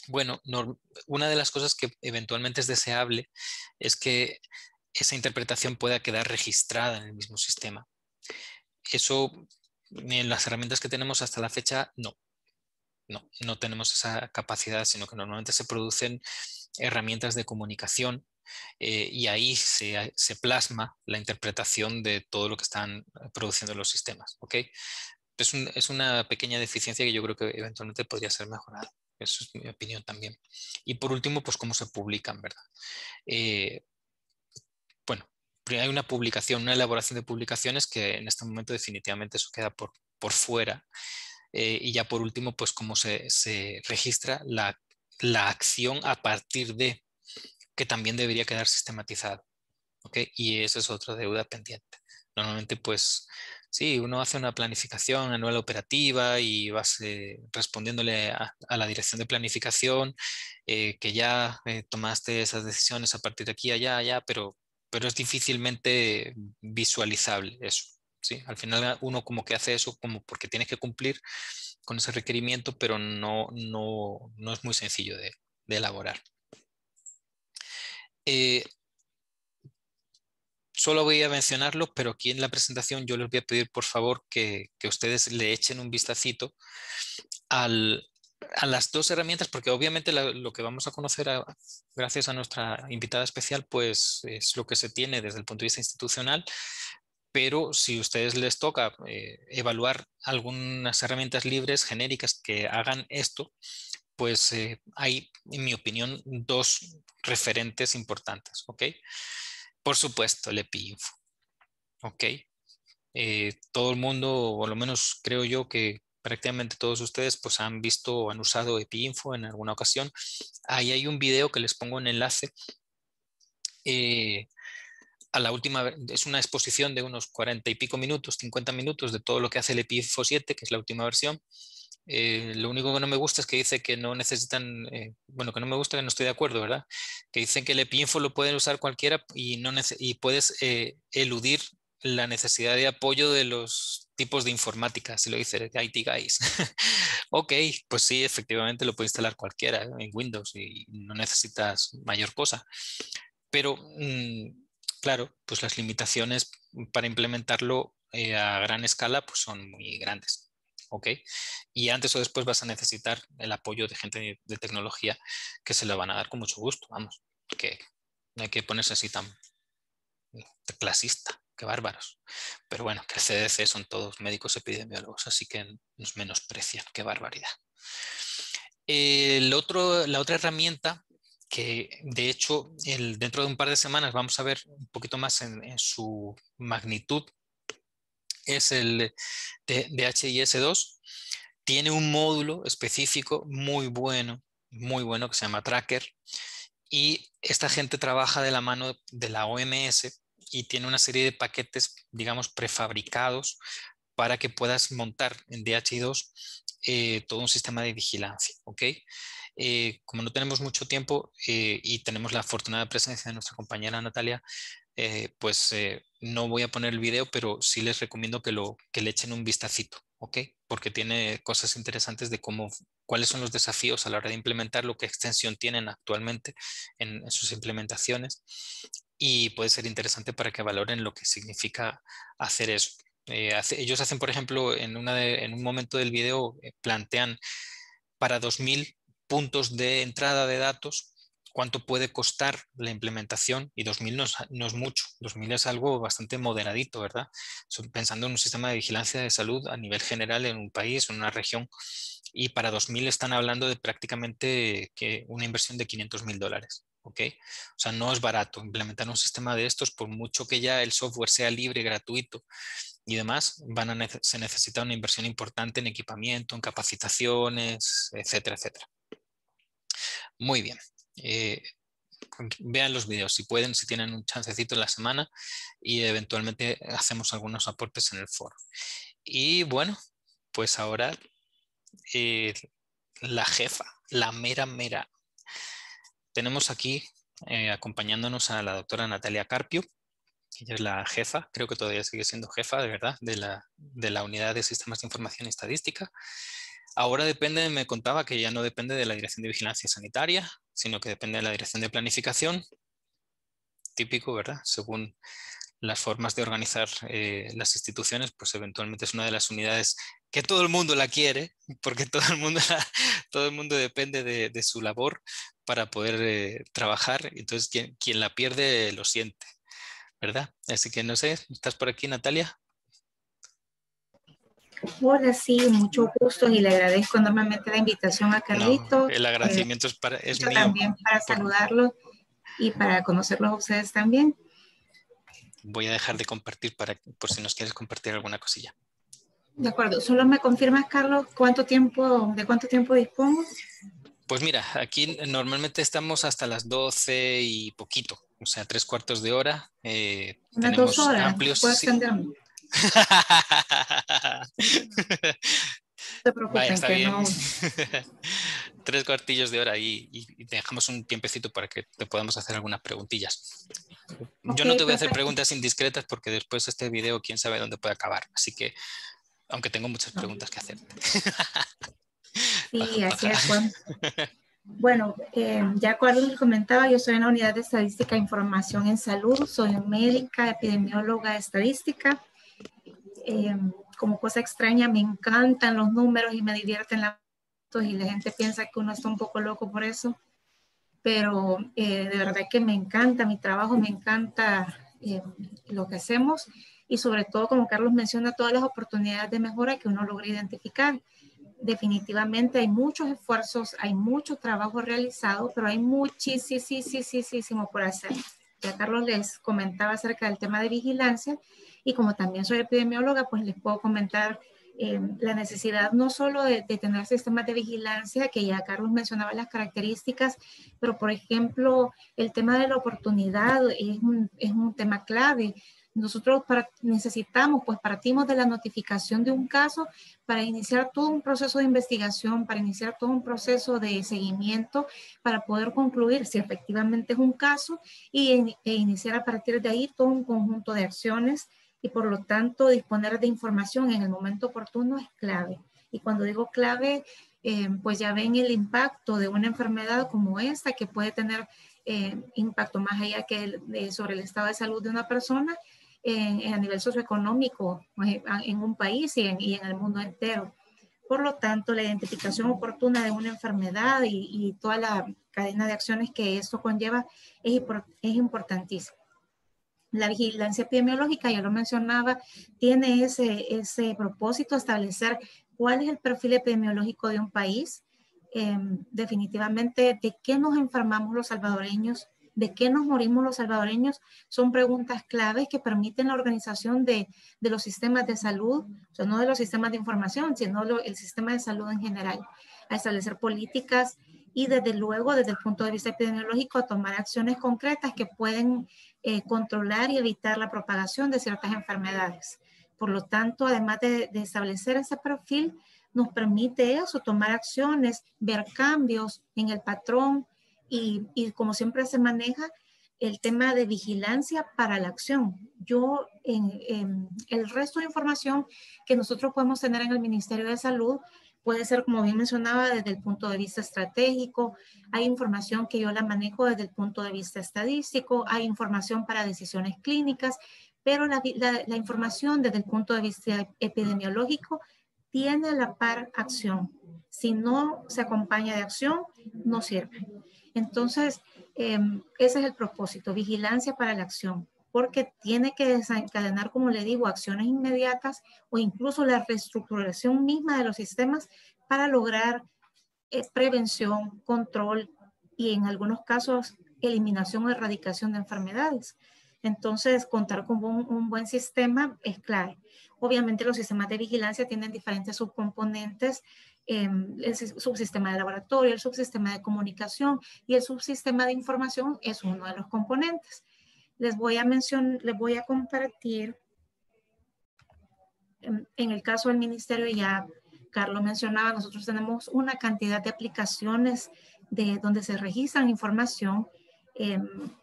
Bueno, no, una de las cosas que eventualmente es deseable es que esa interpretación pueda quedar registrada en el mismo sistema. Eso en las herramientas que tenemos hasta la fecha no tenemos esa capacidad, sino que normalmente se producen herramientas de comunicación y ahí se plasma la interpretación de todo lo que están produciendo los sistemas, ¿ok? Es una pequeña deficiencia que yo creo que eventualmente podría ser mejorada. Eso es mi opinión también. Y por último, pues cómo se publican, ¿verdad? Bueno, hay una publicación, una elaboración de publicaciones que en este momento definitivamente eso queda por fuera. Y ya por último, pues cómo se registra la acción a partir de, que también debería quedar sistematizado, ¿ok? Y eso es otra deuda pendiente. Normalmente, pues sí, uno hace una planificación anual operativa y vas respondiéndole a la dirección de planificación que ya tomaste esas decisiones a partir de aquí, allá, pero es difícilmente visualizable eso, ¿sí? Al final uno como que hace eso como porque tienes que cumplir con ese requerimiento, pero no es muy sencillo de elaborar. Solo voy a mencionarlo, pero aquí en la presentación yo les voy a pedir por favor que ustedes le echen un vistacito a las dos herramientas, porque obviamente lo que vamos a conocer gracias a nuestra invitada especial pues es lo que se tiene desde el punto de vista institucional, pero si a ustedes les toca evaluar algunas herramientas libres genéricas que hagan esto, pues hay, en mi opinión, dos referentes importantes, ¿ok? Por supuesto, el Epi Info, ¿ok? Todo el mundo, o por lo menos creo yo que prácticamente todos ustedes, pues han visto o han usado Epi Info en alguna ocasión. Ahí hay un video que les pongo en enlace a la última, es una exposición de unos 40 y pico minutos, 50 minutos de todo lo que hace el Epi Info 7, que es la última versión. Lo único que no me gusta es que dice que no necesitan, que no me gusta, que no estoy de acuerdo, ¿verdad? Que dicen que el Epi Info lo pueden usar cualquiera y puedes eludir la necesidad de apoyo de los tipos de informática, si lo dice IT Guys. Ok, pues sí, efectivamente lo puede instalar cualquiera en Windows y no necesitas mayor cosa. Pero, claro, pues las limitaciones para implementarlo a gran escala pues son muy grandes. Okay. Y antes o después vas a necesitar el apoyo de gente de tecnología que se lo van a dar con mucho gusto, vamos, que no hay que ponerse así tan clasista, qué bárbaros. Pero bueno, que el CDC son todos médicos epidemiólogos, así que nos menosprecian, qué barbaridad. La otra herramienta que de hecho dentro de un par de semanas vamos a ver un poquito más en su magnitud, es el DHIS2, tiene un módulo específico muy bueno que se llama Tracker, y esta gente trabaja de la mano de la OMS y tiene una serie de paquetes, digamos, prefabricados para que puedas montar en DHIS2 todo un sistema de vigilancia, ¿ok? Como no tenemos mucho tiempo y tenemos la afortunada presencia de nuestra compañera Natalia, no voy a poner el video, pero sí les recomiendo que le echen un vistacito, ¿ok? Porque tiene cosas interesantes de cuáles son los desafíos a la hora de implementar, lo que extensión tienen actualmente en sus implementaciones, y puede ser interesante para que valoren lo que significa hacer eso. Ellos hacen, por ejemplo, en un momento del video plantean para 2000 puntos de entrada de datos, cuánto puede costar la implementación, y 2000 no es mucho, 2000 es algo bastante moderadito, ¿verdad? Pensando en un sistema de vigilancia de salud a nivel general en un país, en una región, y para 2000 están hablando de prácticamente una inversión de $500.000, ¿ok? O sea, no es barato implementar un sistema de estos, por mucho que ya el software sea libre, gratuito y demás, se necesita una inversión importante en equipamiento, en capacitaciones, etcétera, etcétera. Muy bien. Vean los videos si pueden, si tienen un chancecito en la semana, y eventualmente hacemos algunos aportes en el foro. Y bueno, pues ahora la jefa, la mera. Tenemos aquí acompañándonos a la doctora Natalia Carpio, ella es la jefa, creo que todavía sigue siendo jefa, de verdad, de la Unidad de Sistemas de Información y Estadística. Ahora depende, me contaba que ya no depende de la Dirección de Vigilancia Sanitaria, sino que depende de la Dirección de Planificación. Típico, ¿verdad? Según las formas de organizar las instituciones, pues eventualmente es una de las unidades que todo el mundo la quiere, porque todo el mundo depende de su labor para poder trabajar. Entonces, quien la pierde lo siente, ¿verdad? Así que no sé, ¿estás por aquí, Natalia? Hola, sí, mucho gusto y le agradezco enormemente la invitación a Carlito. No, el agradecimiento es mío. También para saludarlo y para conocerlos a ustedes también. Voy a dejar de compartir por si nos quieres compartir alguna cosilla. De acuerdo. Solo me confirmas, Carlos, ¿de cuánto tiempo dispongo? Pues mira, aquí normalmente estamos hasta las 12 y poquito, o sea, 3/4 de hora. Unas tenemos 2 horas. Amplios, sí. No te preocupes. Vaya, está que bien. No. 3/4 de hora y dejamos un tiempecito para que te podamos hacer algunas preguntillas. Okay, yo no te voy a hacer preguntas indiscretas porque después este video quién sabe dónde puede acabar. Así que, aunque tengo muchas preguntas que hacerte. Sí, así es. Bueno, ya Carlos les comentaba, yo soy en la Unidad de Estadística e Información en Salud. Soy médica, epidemióloga, estadística. Como cosa extraña, me encantan los números y me divierten las fotos y la gente piensa que uno está un poco loco por eso, pero de verdad que me encanta mi trabajo, me encanta lo que hacemos y sobre todo, como Carlos menciona, todas las oportunidades de mejora que uno logra identificar. Definitivamente hay muchos esfuerzos, hay mucho trabajo realizado, pero hay muchísimo por hacer. Ya Carlos les comentaba acerca del tema de vigilancia y como también soy epidemióloga, pues les puedo comentar la necesidad no solo de tener sistemas de vigilancia, que ya Carlos mencionaba las características, pero por ejemplo, el tema de la oportunidad es un tema clave. Nosotros partimos de la notificación de un caso para iniciar todo un proceso de investigación, para iniciar todo un proceso de seguimiento, para poder concluir si efectivamente es un caso e iniciar a partir de ahí todo un conjunto de acciones y por lo tanto disponer de información en el momento oportuno es clave. Y cuando digo clave, pues ya ven el impacto de una enfermedad como esta que puede tener impacto más allá que sobre el estado de salud de una persona, a nivel socioeconómico en un país y en el mundo entero. Por lo tanto, la identificación oportuna de una enfermedad y toda la cadena de acciones que esto conlleva es importantísima. La vigilancia epidemiológica, ya lo mencionaba, tiene ese propósito, establecer cuál es el perfil epidemiológico de un país, definitivamente de qué nos enfermamos los salvadoreños, de qué nos morimos los salvadoreños, son preguntas claves que permiten la organización de los sistemas de salud, o sea, no de los sistemas de información, sino el sistema de salud en general, a establecer políticas y desde luego, desde el punto de vista epidemiológico, a tomar acciones concretas que pueden controlar y evitar la propagación de ciertas enfermedades. Por lo tanto, además de establecer ese perfil, nos permite eso, tomar acciones, ver cambios en el patrón y como siempre se maneja el tema de vigilancia para la acción. Yo, en el resto de información que nosotros podemos tener en el Ministerio de Salud, puede ser, como bien mencionaba, desde el punto de vista estratégico, hay información que yo la manejo desde el punto de vista estadístico, hay información para decisiones clínicas, pero la información desde el punto de vista epidemiológico tiene a la par acción. Si no se acompaña de acción, no sirve. Entonces, ese es el propósito, vigilancia para la acción, porque tiene que desencadenar, como le digo, acciones inmediatas o incluso la reestructuración misma de los sistemas para lograr prevención, control y en algunos casos eliminación o erradicación de enfermedades. Entonces, contar con un buen sistema es clave. Obviamente, los sistemas de vigilancia tienen diferentes subcomponentes, el subsistema de laboratorio, el subsistema de comunicación y el subsistema de información es uno de los componentes. Les voy a compartir, en el caso del ministerio, ya Carlos mencionaba, nosotros tenemos una cantidad de aplicaciones donde se registran información.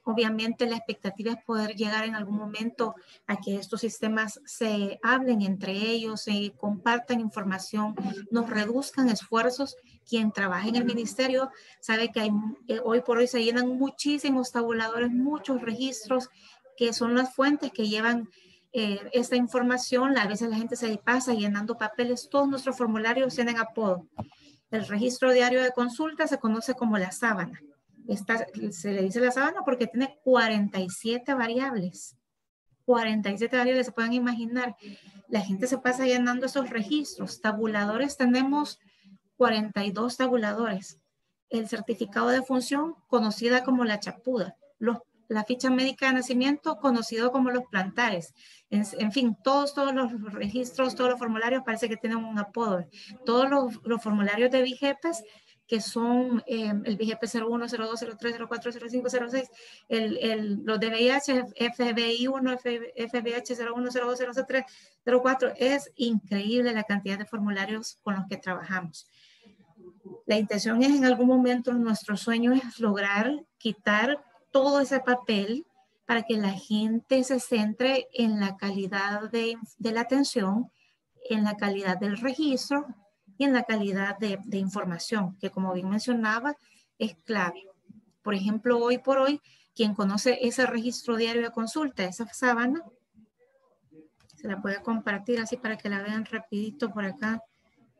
Obviamente la expectativa es poder llegar en algún momento a que estos sistemas se hablen entre ellos, se compartan información, nos reduzcan esfuerzos. Quien trabaja en el ministerio sabe que hay, hoy por hoy se llenan muchísimos tabuladores, muchos registros que son las fuentes que llevan esta información. A veces la gente se pasa llenando papeles, todos nuestros formularios tienen apodo. El registro diario de consulta se conoce como la sábana. Esta, se le dice la sábana porque tiene 47 variables. 47 variables, se pueden imaginar. La gente se pasa llenando esos registros. Tabuladores, tenemos 42 tabuladores. El certificado de función, conocida como la chapuda. La ficha médica de nacimiento, conocido como los plantares. En fin, todos los registros, todos los formularios parece que tienen un apodo. Todos los formularios de VIGEPES, que son el VIGEP 01, 02, 03, 04, 05, 06, los de VIH, FBI1, FBH 01, 02, 03, 04. Es increíble la cantidad de formularios con los que trabajamos. La intención es en algún momento, nuestro sueño es lograr quitar todo ese papel para que la gente se centre en la calidad de la atención, en la calidad del registro y en la calidad de información, que como bien mencionaba, es clave. Por ejemplo, hoy por hoy, quien conoce ese registro diario de consulta, esa sábana, se la voy a compartir así para que la vean rapidito por acá.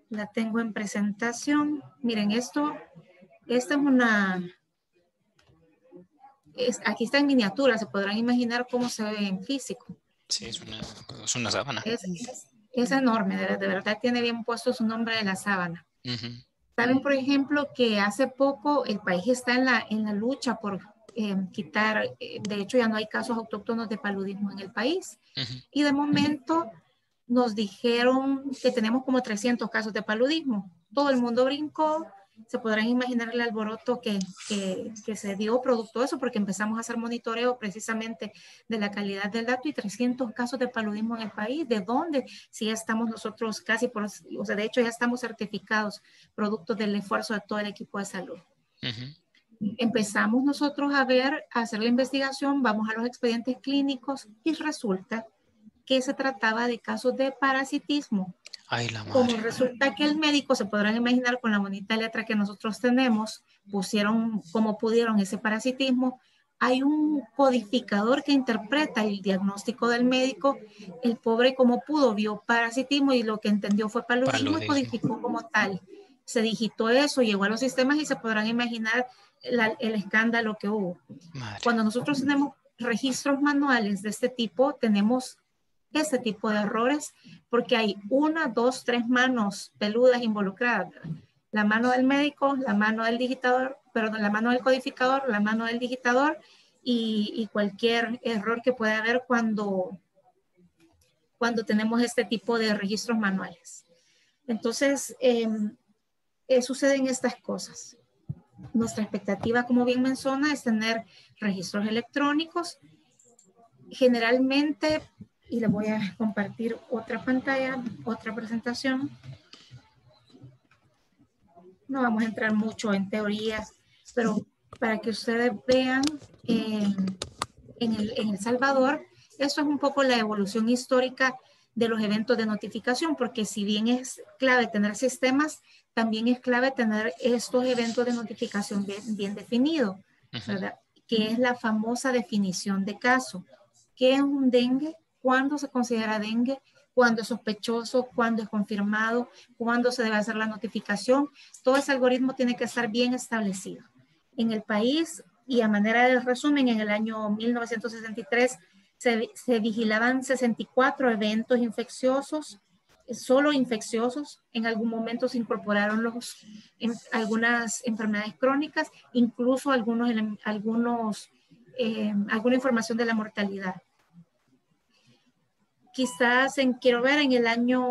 La tengo en presentación. Miren, esta es una... aquí está en miniatura, se podrán imaginar cómo se ve en físico. Sí, es una sábana. Es enorme, de verdad tiene bien puesto su nombre de la sábana. Uh-huh. Saben, por ejemplo, que hace poco el país está en la lucha por quitar, de hecho ya no hay casos autóctonos de paludismo en el país. Uh-huh. Y de momento nos dijeron que tenemos como 300 casos de paludismo. Todo el mundo brincó. Se podrán imaginar el alboroto que se dio producto de eso, porque empezamos a hacer monitoreo precisamente de la calidad del dato y 300 casos de paludismo en el país. ¿De dónde? Si ya estamos nosotros casi, o sea, de hecho ya estamos certificados, producto del esfuerzo de todo el equipo de salud. Uh-huh. Empezamos nosotros a hacer la investigación, vamos a los expedientes clínicos y resulta que se trataba de casos de parasitismo. Ay, la madre. Como resulta que el médico, se podrán imaginar con la bonita letra que nosotros tenemos, pusieron como pudieron ese parasitismo. Hay un codificador que interpreta el diagnóstico del médico. El pobre como pudo vio parasitismo y lo que entendió fue paludismo y codificó como tal. Se digitó eso, llegó a los sistemas y se podrán imaginar el escándalo que hubo. Madre. Cuando nosotros tenemos registros manuales de este tipo, tenemos ese tipo de errores, porque hay una, dos, tres manos peludas involucradas. La mano del médico, la mano del digitador, perdón, la mano del codificador, la mano del digitador y cualquier error que pueda haber cuando tenemos este tipo de registros manuales. Entonces, suceden estas cosas. Nuestra expectativa, como bien menciona, es tener registros electrónicos. Generalmente, y les voy a compartir otra pantalla, otra presentación. No vamos a entrar mucho en teorías, pero para que ustedes vean, en El Salvador, esto es un poco la evolución histórica de los eventos de notificación, porque si bien es clave tener sistemas, también es clave tener estos eventos de notificación bien definidos, ¿verdad? Que es la famosa definición de caso. ¿Qué es un dengue? ¿Cuándo se considera dengue? ¿Cuándo es sospechoso? ¿Cuándo es confirmado? ¿Cuándo se debe hacer la notificación? Todo ese algoritmo tiene que estar bien establecido. En el país, y a manera de resumen, en el año 1963 se vigilaban 64 eventos infecciosos, solo infecciosos. En algún momento se incorporaron algunas enfermedades crónicas, incluso alguna información de la mortalidad. Quizás, en el año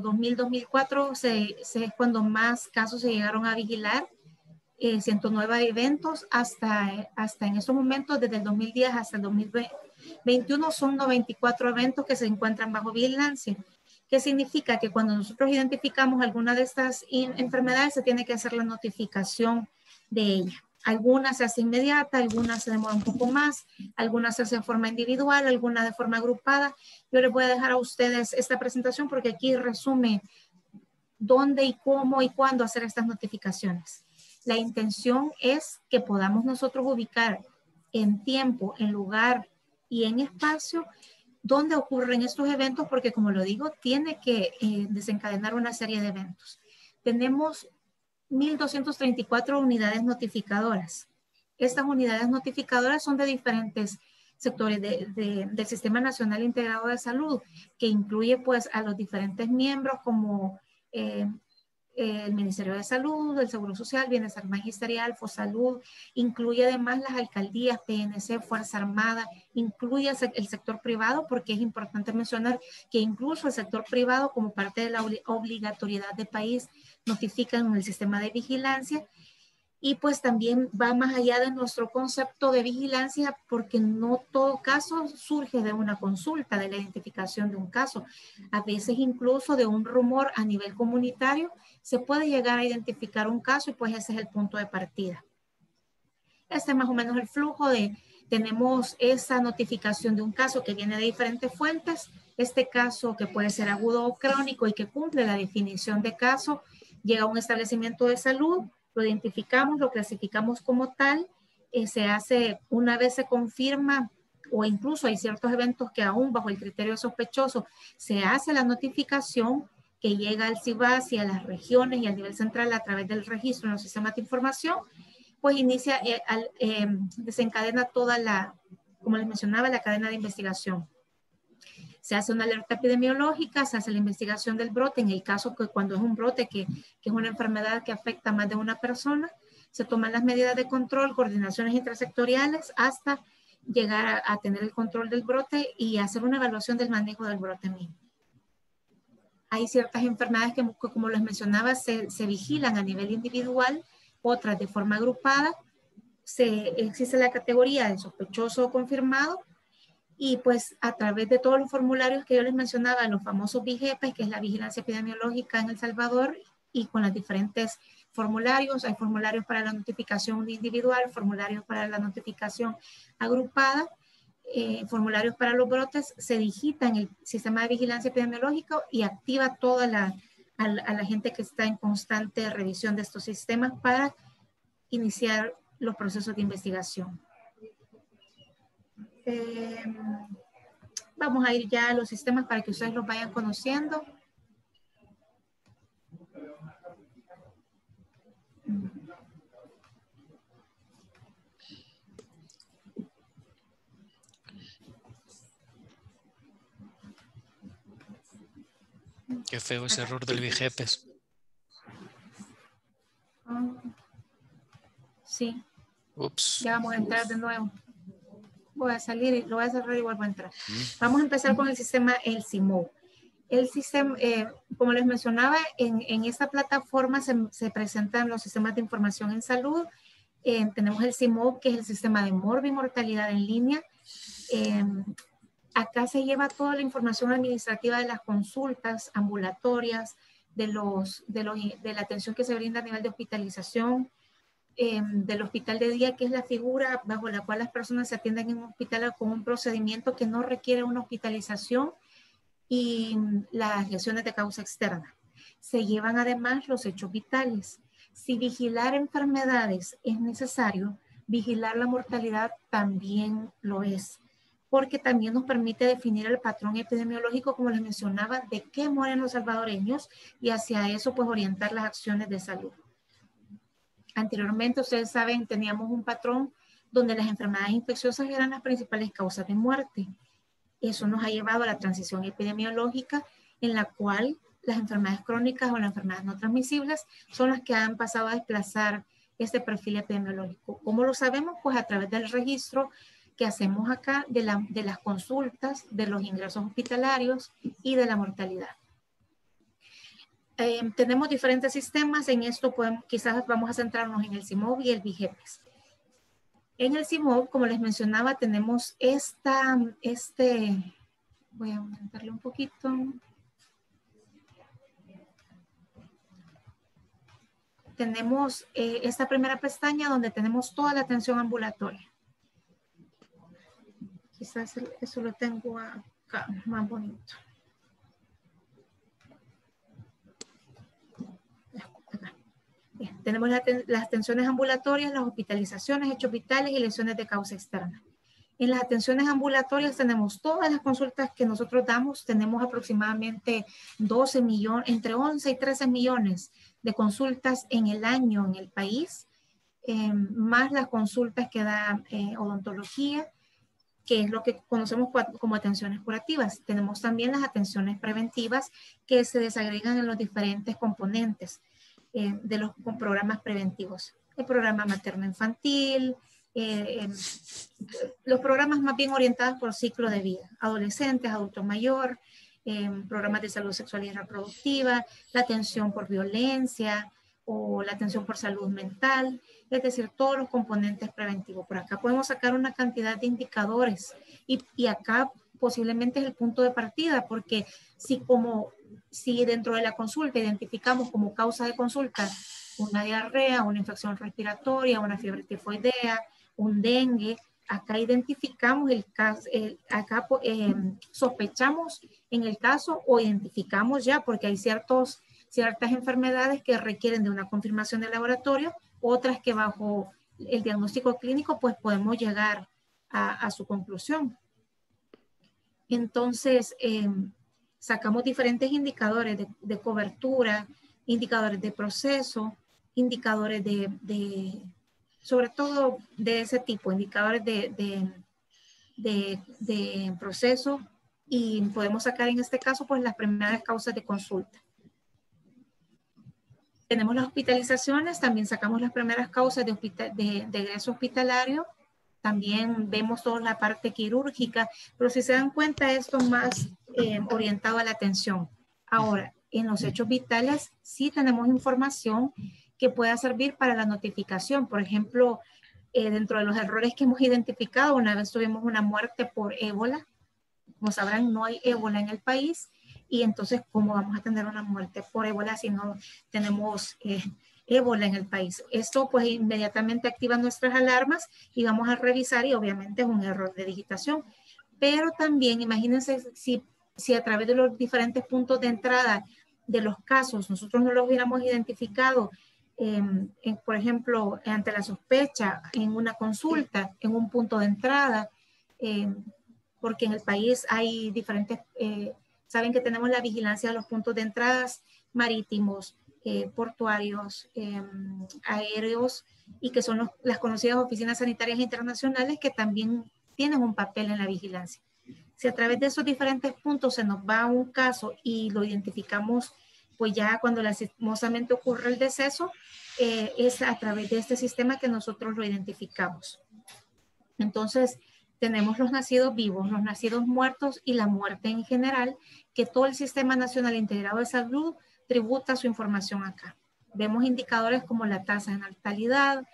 2000-2004 es cuando más casos se llegaron a vigilar, 109 eventos, hasta en estos momentos, desde el 2010 hasta el 2021, son 94 eventos que se encuentran bajo vigilancia. ¿Qué significa? Que cuando nosotros identificamos alguna de estas enfermedades, se tiene que hacer la notificación de ella. Algunas se hacen inmediata, algunas se demoran un poco más, algunas se hacen en forma individual, algunas de forma agrupada. Yo les voy a dejar a ustedes esta presentación porque aquí resume dónde y cómo y cuándo hacer estas notificaciones. La intención es que podamos nosotros ubicar en tiempo, en lugar y en espacio dónde ocurren estos eventos, porque como lo digo, tiene que desencadenar una serie de eventos. Tenemos 1,234 unidades notificadoras. Estas unidades notificadoras son de diferentes sectores del Sistema Nacional Integrado de Salud, que incluye pues a los diferentes miembros como el Ministerio de Salud, el Seguro Social, Bienestar Magisterial, Fosalud, incluye además las alcaldías, PNC, Fuerza Armada, incluye el sector privado, porque es importante mencionar que incluso el sector privado, como parte de la obligatoriedad del país, notifican el sistema de vigilancia, y pues también va más allá de nuestro concepto de vigilancia, porque no todo caso surge de una consulta, de la identificación de un caso. A veces incluso de un rumor a nivel comunitario se puede llegar a identificar un caso y pues ese es el punto de partida. Este es más o menos el flujo de, tenemos esa notificación de un caso que viene de diferentes fuentes, este caso que puede ser agudo o crónico y que cumple la definición de caso, llega a un establecimiento de salud, lo identificamos, lo clasificamos como tal, se hace, una vez se confirma o incluso hay ciertos eventos que aún bajo el criterio sospechoso se hace la notificación que llega al CIBAS y a las regiones y al nivel central a través del registro en los sistemas de información, pues inicia, desencadena toda la, como les mencionaba, la cadena de investigación. Se hace una alerta epidemiológica, se hace la investigación del brote, en el caso que cuando es un brote que es una enfermedad que afecta a más de una persona, se toman las medidas de control, coordinaciones intersectoriales, hasta llegar a tener el control del brote y hacer una evaluación del manejo del brote mismo. Hay ciertas enfermedades que, como les mencionaba, se vigilan a nivel individual, otras de forma agrupada, existe la categoría de sospechoso o confirmado, y pues a través de todos los formularios que yo les mencionaba, los famosos VIGEPES, que es la vigilancia epidemiológica en El Salvador, y con los diferentes formularios, hay formularios para la notificación individual, formularios para la notificación agrupada, formularios para los brotes, se digita en el sistema de vigilancia epidemiológica y activa toda a la gente que está en constante revisión de estos sistemas para iniciar los procesos de investigación. Vamos a ir ya a los sistemas para que ustedes los vayan conociendo. Qué feo ese error del VIGEPES. Sí. Ups. Ya vamos a entrar de nuevo. Voy a salir y lo voy a cerrar y vuelvo a entrar. Vamos a empezar con el sistema el SIMMOW. El sistema, como les mencionaba, en esta plataforma se presentan los sistemas de información en salud. Tenemos el SIMMOW, que es el sistema de morbimortalidad en línea. Acá se lleva toda la información administrativa de las consultas ambulatorias, de la atención que se brinda a nivel de hospitalización, del hospital de día, que es la figura bajo la cual las personas se atienden en un hospital con un procedimiento que no requiere una hospitalización, y las lesiones de causa externa. Se llevan además los hechos vitales. Si vigilar enfermedades es necesario, vigilar la mortalidad también lo es, porque también nos permite definir el patrón epidemiológico, como les mencionaba, de qué mueren los salvadoreños y hacia eso pues orientar las acciones de salud. Anteriormente, ustedes saben, teníamos un patrón donde las enfermedades infecciosas eran las principales causas de muerte. Eso nos ha llevado a la transición epidemiológica, en la cual las enfermedades crónicas o las enfermedades no transmisibles son las que han pasado a desplazar este perfil epidemiológico. ¿Cómo lo sabemos? Pues a través del registro que hacemos acá de las consultas, de los ingresos hospitalarios y de la mortalidad. Tenemos diferentes sistemas, en esto quizás vamos a centrarnos en el SIMMOW y el VIGEPES. En el SIMMOW, como les mencionaba, tenemos voy a aumentarle un poquito. tenemos esta primera pestaña donde tenemos toda la atención ambulatoria. Quizás eso lo tengo acá, más bonito. Bien, tenemos las atenciones ambulatorias, las hospitalizaciones, hechos vitales y lesiones de causa externa. En las atenciones ambulatorias tenemos todas las consultas que nosotros damos, tenemos aproximadamente 12 millones, entre 11 y 13 millones de consultas en el año en el país, más las consultas que da odontología, que es lo que conocemos como atenciones curativas. Tenemos también las atenciones preventivas que se desagregan en los diferentes componentes de los programas preventivos. El programa materno-infantil, los programas más bien orientados por ciclo de vida, adolescentes, adulto mayor, programas de salud sexual y reproductiva, la atención por violencia o la atención por salud mental, es decir, todos los componentes preventivos. Por acá podemos sacar una cantidad de indicadores y acá posiblemente es el punto de partida, porque si dentro de la consulta identificamos como causa de consulta una diarrea, una infección respiratoria, una fiebre tifoidea, un dengue, acá identificamos el caso, acá sospechamos en el caso o identificamos ya, porque hay ciertas enfermedades que requieren de una confirmación de laboratorio, otras que bajo el diagnóstico clínico pues podemos llegar a su conclusión. Entonces sacamos diferentes indicadores de cobertura, indicadores de proceso, indicadores sobre todo de ese tipo, indicadores de proceso, y podemos sacar en este caso pues las primeras causas de consulta. Tenemos las hospitalizaciones, también sacamos las primeras causas de egreso hospitalario, también vemos toda la parte quirúrgica, pero si se dan cuenta esto es más orientado a la atención. Ahora, en los hechos vitales sí tenemos información que pueda servir para la notificación. Por ejemplo, dentro de los errores que hemos identificado, una vez tuvimos una muerte por ébola. Como sabrán, no hay ébola en el país. Y entonces, ¿cómo vamos a tener una muerte por ébola si no tenemos ébola en el país? Esto pues inmediatamente activa nuestras alarmas y vamos a revisar, y obviamente es un error de digitación. Pero también imagínense si a través de los diferentes puntos de entrada de los casos nosotros no los hubiéramos identificado, por ejemplo, ante la sospecha, en una consulta, en un punto de entrada, porque en el país hay diferentes, saben que tenemos la vigilancia de los puntos de entradas marítimos, portuarios, aéreos, y que son las conocidas oficinas sanitarias internacionales que también tienen un papel en la vigilancia. Si a través de esos diferentes puntos se nos va un caso y lo identificamos, pues ya cuando lastimosamente ocurre el deceso, es a través de este sistema que nosotros lo identificamos. Entonces, tenemos los nacidos vivos, los nacidos muertos y la muerte en general, que todo el Sistema Nacional Integrado de Salud tributa su información acá. Vemos indicadores como la tasa de natalidad,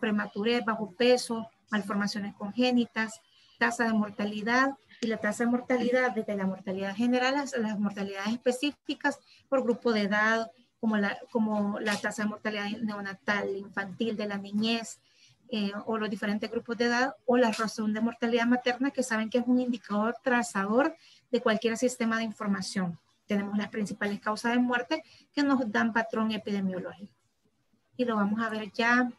prematurez, bajo peso, malformaciones congénitas, tasa de mortalidad, y la tasa de mortalidad desde la mortalidad general hasta las mortalidades específicas por grupo de edad, como la tasa de mortalidad neonatal, infantil, de la niñez, o los diferentes grupos de edad, o la razón de mortalidad materna, que saben que es un indicador trazador de cualquier sistema de información. Tenemos las principales causas de muerte que nos dan patrón epidemiológico. Y lo vamos a ver ya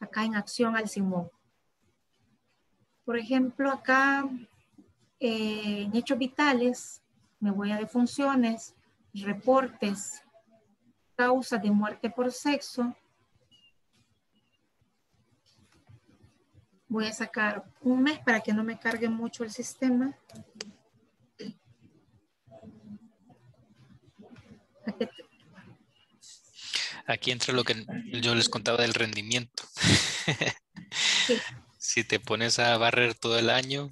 acá en acción al SIMMOW. Por ejemplo, acá en hechos vitales, me voy a defunciones, reportes, causas de muerte por sexo. Voy a sacar un mes para que no me cargue mucho el sistema. Aquí entra lo que yo les contaba del rendimiento. Sí. Si te pones a barrer todo el año,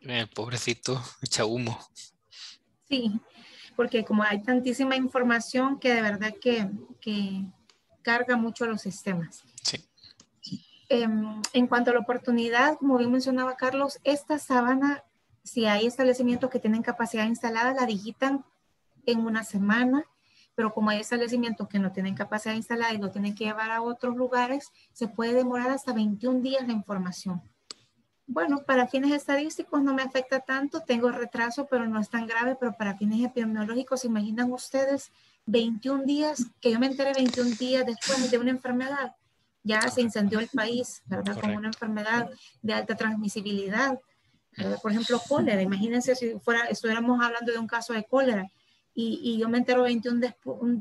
el pobrecito echa humo. Sí, porque como hay tantísima información que de verdad que carga mucho los sistemas. Sí. En cuanto a la oportunidad, como bien mencionaba Carlos, esta sábana, si hay establecimientos que tienen capacidad instalada, la digitan en una semana. pero como hay establecimientos que no tienen capacidad instalada y lo tienen que llevar a otros lugares, se puede demorar hasta 21 días la información. Bueno, para fines estadísticos no me afecta tanto, tengo retraso, pero no es tan grave, pero para fines epidemiológicos, ¿se imaginan ustedes 21 días? Que yo me enteré 21 días después de una enfermedad. Ya se incendió el país, ¿verdad? Correcto. Con una enfermedad de alta transmisibilidad, ¿verdad? Por ejemplo, cólera. Imagínense si estuviéramos hablando de un caso de cólera y yo me entero 21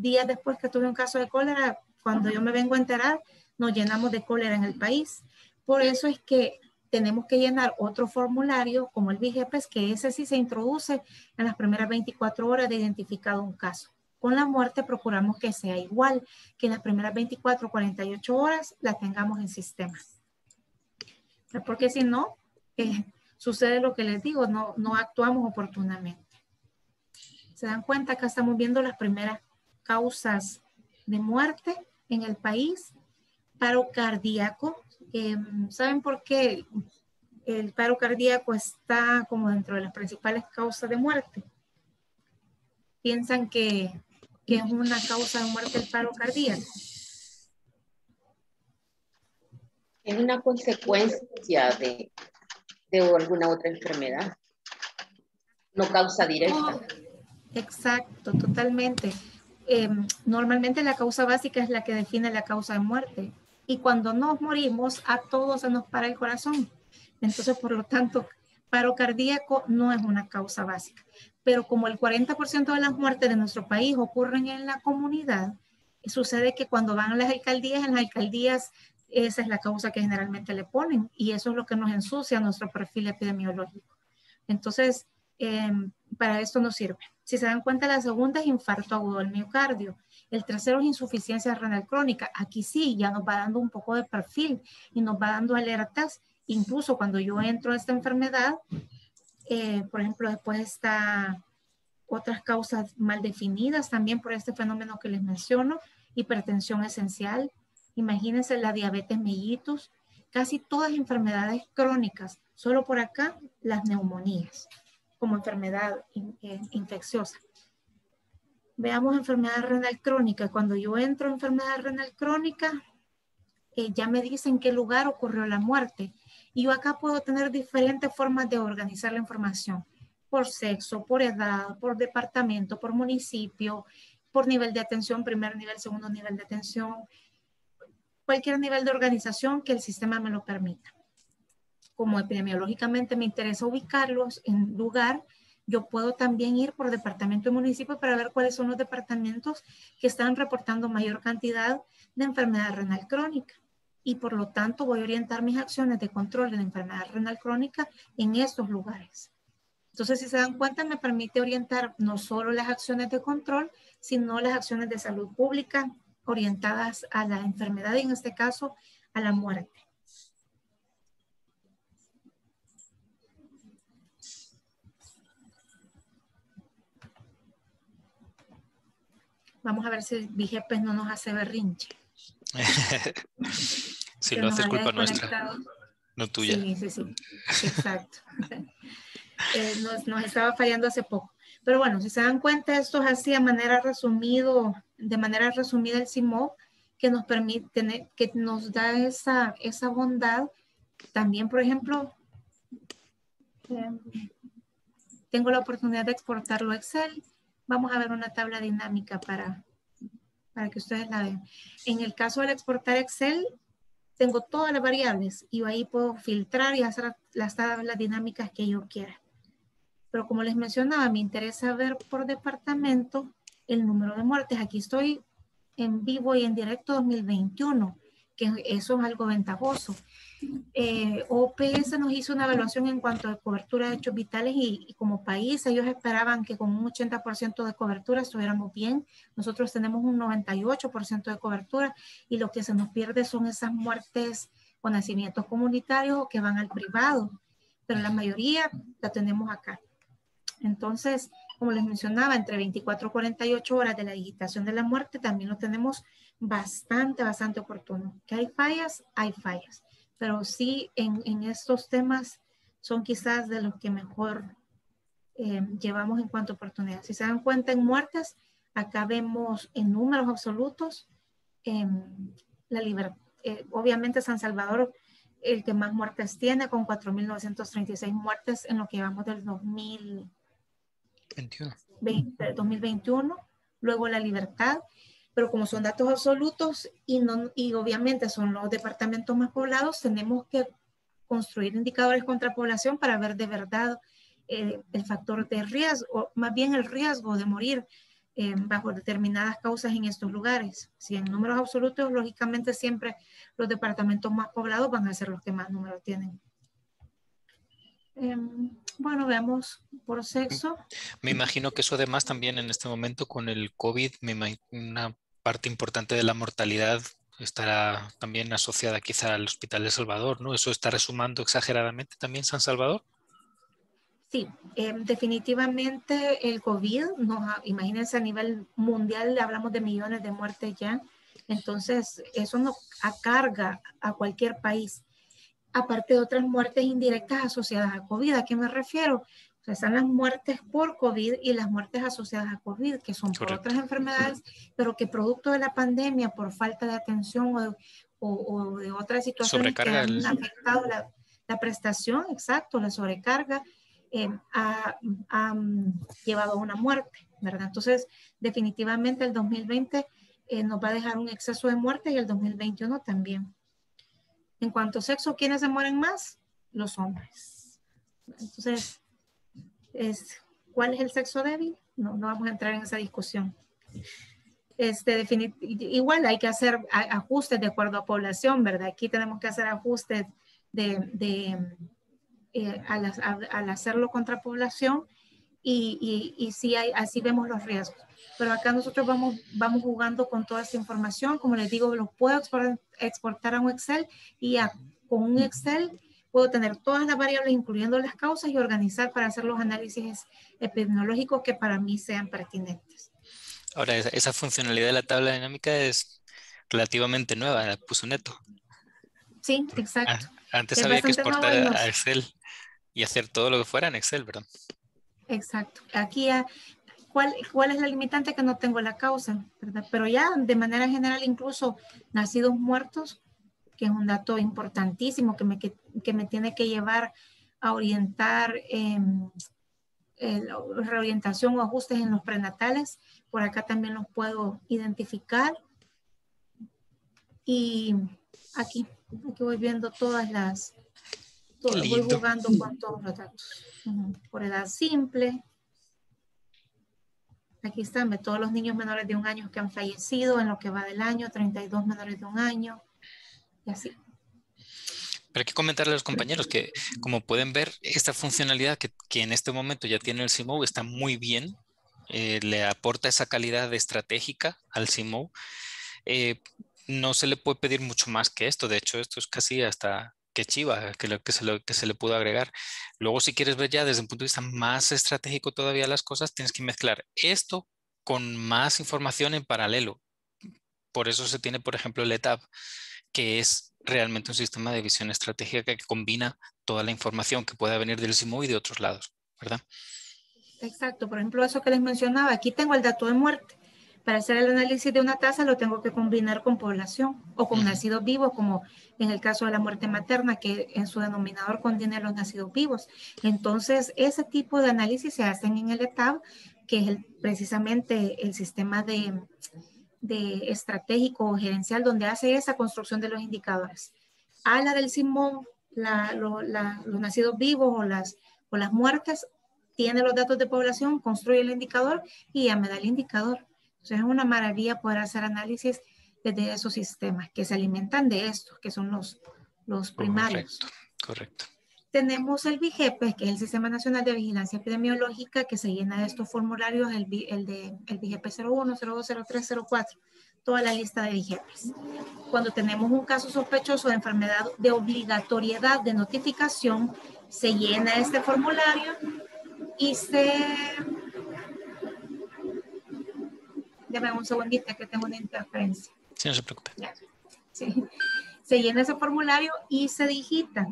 días después que tuve un caso de cólera. Cuando yo me vengo a enterar, nos llenamos de cólera en el país. Por eso es que tenemos que llenar otro formulario como el VIGEPES, que ese sí se introduce en las primeras 24 horas de identificado un caso. Con la muerte procuramos que sea igual, que en las primeras 24 o 48 horas la tengamos en sistema. Porque si no, sucede lo que les digo, no actuamos oportunamente. Se dan cuenta, acá estamos viendo las primeras causas de muerte en el país. Paro cardíaco. ¿Saben por qué el paro cardíaco está como dentro de las principales causas de muerte? ¿Piensan que es una causa de muerte el paro cardíaco? Es una consecuencia de alguna otra enfermedad. No causa directa. Oh, exacto, totalmente. Normalmente la causa básica es la que define la causa de muerte. Y cuando nos morimos, a todos se nos para el corazón. Entonces, por lo tanto, paro cardíaco no es una causa básica. Pero como el 40% de las muertes de nuestro país ocurren en la comunidad, sucede que cuando van a las alcaldías, esa es la causa que generalmente le ponen. Y eso es lo que nos ensucia nuestro perfil epidemiológico. Entonces, para esto no sirve. Si se dan cuenta, la segunda es infarto agudo del miocardio. El tercero es insuficiencia renal crónica. Aquí sí, ya nos va dando un poco de perfil y nos va dando alertas. Incluso cuando yo entro a esta enfermedad, por ejemplo, después está otras causas mal definidas también por este fenómeno que les menciono, hipertensión esencial. Imagínense la diabetes mellitus, casi todas enfermedades crónicas, solo por acá las neumonías como enfermedad infecciosa. Veamos enfermedad renal crónica. Cuando yo entro en enfermedad renal crónica, ya me dicen en qué lugar ocurrió la muerte. Y yo acá puedo tener diferentes formas de organizar la información. Por sexo, por edad, por departamento, por municipio, por nivel de atención, primer nivel, segundo nivel de atención. Cualquier nivel de organización que el sistema me lo permita. Como epidemiológicamente me interesa ubicarlos en lugar, yo puedo también ir por departamento y municipio para ver cuáles son los departamentos que están reportando mayor cantidad de enfermedad renal crónica. Y por lo tanto voy a orientar mis acciones de control de la enfermedad renal crónica en estos lugares. Entonces, si se dan cuenta, me permite orientar no solo las acciones de control, sino las acciones de salud pública orientadas a la enfermedad y en este caso a la muerte. Vamos a ver si VIGEPES no nos hace berrinche. Si lo hace, culpa nuestra, no tuya. Sí, exacto. Nos estaba fallando hace poco. Pero bueno, si se dan cuenta, esto es así de manera resumida el SIMMOW, que nos permite nos da esa bondad. También, por ejemplo, tengo la oportunidad de exportarlo a Excel. Vamos a ver una tabla dinámica para que ustedes la vean. En el caso de exportar Excel, tengo todas las variables y ahí puedo filtrar y hacer las tablas dinámicas que yo quiera. Pero como les mencionaba, me interesa ver por departamento el número de muertes. Aquí estoy en vivo y en directo 2021, que eso es algo ventajoso. OPS nos hizo una evaluación en cuanto a cobertura de hechos vitales y como país ellos esperaban que con un 80% de cobertura estuviéramos bien. Nosotros tenemos un 98% de cobertura y lo que se nos pierde son esas muertes o nacimientos comunitarios que van al privado, pero la mayoría la tenemos acá. Entonces, como les mencionaba, entre 24 y 48 horas de la digitación de la muerte también lo tenemos bastante oportuno. Que hay fallas. Pero sí, en estos temas son quizás de los que mejor llevamos en cuanto a oportunidades. Si se dan cuenta, en muertes Acá vemos en números absolutos, obviamente San Salvador, el que más muertes tiene, con 4.936 muertes en lo que llevamos del 2021. Luego La Libertad, pero como son datos absolutos y obviamente son los departamentos más poblados, tenemos que construir indicadores contra población para ver de verdad el factor de riesgo, o más bien el riesgo de morir bajo determinadas causas en estos lugares. Si en números absolutos, lógicamente siempre los departamentos más poblados van a ser los que más números tienen. Bueno, veamos por sexo. Me imagino que eso además también en este momento con el COVID, una parte importante de la mortalidad estará también asociada quizá al Hospital de El Salvador, ¿no? ¿Eso está resumando exageradamente también San Salvador? Sí, definitivamente el COVID, imagínense a nivel mundial, hablamos de millones de muertes ya, entonces eso nos carga a cualquier país. Aparte de otras muertes indirectas asociadas a COVID. ¿A qué me refiero? O sea, están las muertes por COVID y las muertes asociadas a COVID, que son por otras enfermedades, pero que producto de la pandemia, por falta de atención o de otras situaciones que han afectado la prestación, exacto, la sobrecarga, ha llevado a una muerte, ¿verdad? Entonces, definitivamente el 2020 nos va a dejar un exceso de muertes y el 2021 también. En cuanto a sexo, ¿quiénes se mueren más? Los hombres. Entonces, ¿cuál es el sexo débil? No vamos a entrar en esa discusión. Igual hay que hacer ajustes de acuerdo a población, ¿verdad? Aquí tenemos que hacer ajustes al hacerlo contra población y sí así vemos los riesgos. Pero acá nosotros vamos jugando con toda esta información. Como les digo, los puedo exportar a un Excel y con un Excel puedo tener todas las variables, incluyendo las causas, y organizar para hacer los análisis epidemiológicos que para mí sean pertinentes. Ahora, esa funcionalidad de la tabla dinámica es relativamente nueva, la puso Neto. Sí, exacto. Antes había que exportar a Excel y hacer todo lo que fuera en Excel, ¿verdad? Exacto. Aquí ya... ¿Cuál es la limitante? Que no tengo la causa, ¿verdad? Pero ya de manera general, incluso nacidos muertos, que es un dato importantísimo que me tiene que llevar a orientar, reorientación o ajustes en los prenatales. Por acá también los puedo identificar. Y aquí voy viendo voy jugando con todos los datos. Por edad simple. Aquí están todos los niños menores de 1 año que han fallecido en lo que va del año, 32 menores de 1 año y así. Pero hay que comentarle a los compañeros que, como pueden ver, esta funcionalidad que en este momento ya tiene el SIMMOW está muy bien, le aporta esa calidad estratégica al SIMMOW. No se le puede pedir mucho más que esto, de hecho esto es casi hasta... Qué chiva que se le pudo agregar. Luego, si quieres ver ya desde un punto de vista más estratégico todavía las cosas, tienes que mezclar esto con más información en paralelo. Por eso se tiene, por ejemplo, el ETAP, que es realmente un sistema de visión estratégica que combina toda la información que pueda venir del SIMMOW y de otros lados, ¿verdad? Exacto. Por ejemplo, eso que les mencionaba. Aquí tengo el dato de muerte. Para hacer el análisis de una tasa lo tengo que combinar con población o con nacidos vivos, como en el caso de la muerte materna, que en su denominador contiene los nacidos vivos. Entonces, ese tipo de análisis se hacen en el ETAB, que es precisamente el sistema de estratégico o gerencial donde hace esa construcción de los indicadores. A la del SIMMOW, los nacidos vivos o las muertes, tiene los datos de población, construye el indicador y ya me da el indicador. Entonces es una maravilla poder hacer análisis desde esos sistemas que se alimentan de estos, que son los primarios. Correcto. Tenemos el VIGEPES, que es el Sistema Nacional de Vigilancia Epidemiológica, que se llena de estos formularios, el VIGEP 01, 02, 03, 04, toda la lista de VIGEPES. Cuando tenemos un caso sospechoso de enfermedad de obligatoriedad de notificación, se llena este formulario y se... Dame un segundito que tengo una interferencia. Sí, no se preocupe. Sí. Se llena ese formulario y se digita.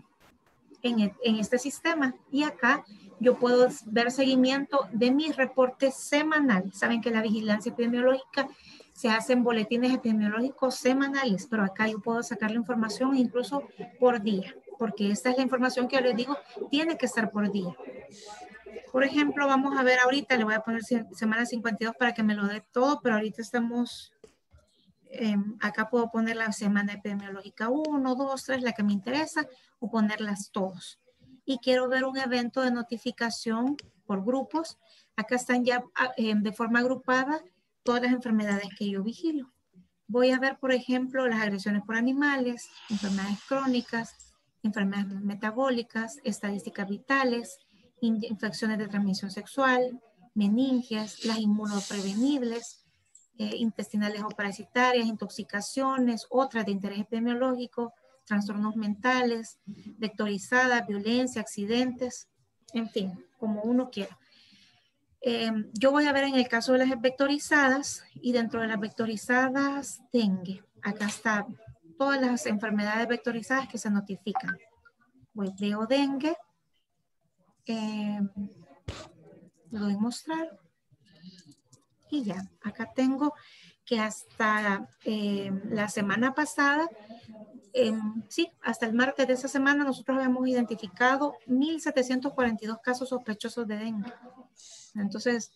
en este sistema. Y acá yo puedo ver seguimiento de mis reportes semanales. Saben que la vigilancia epidemiológica se hace en boletines epidemiológicos semanales, pero acá yo puedo sacar la información incluso por día, porque esta es la información que yo les digo, tiene que estar por día. Por ejemplo, vamos a ver ahorita, le voy a poner semana 52 para que me lo dé todo, pero ahorita estamos... acá puedo poner la semana epidemiológica 1, 2, 3, la que me interesa, o ponerlas todos. Y quiero ver un evento de notificación por grupos. Acá están ya de forma agrupada todas las enfermedades que yo vigilo. Voy a ver, por ejemplo, las agresiones por animales, enfermedades crónicas, enfermedades metabólicas, estadísticas vitales, infecciones de transmisión sexual, meningias, las inmunoprevenibles, intestinales o parasitarias, intoxicaciones, otras de interés epidemiológico, trastornos mentales, vectorizadas, violencia, accidentes, en fin, como uno quiera. Yo voy a ver en el caso de las vectorizadas, y dentro de las vectorizadas, dengue. Acá está todas las enfermedades vectorizadas que se notifican. Pues veo dengue. Lo voy a mostrar. Y ya, acá tengo que hasta la semana pasada, sí, hasta el martes de esa semana nosotros habíamos identificado 1,742 casos sospechosos de dengue. Entonces,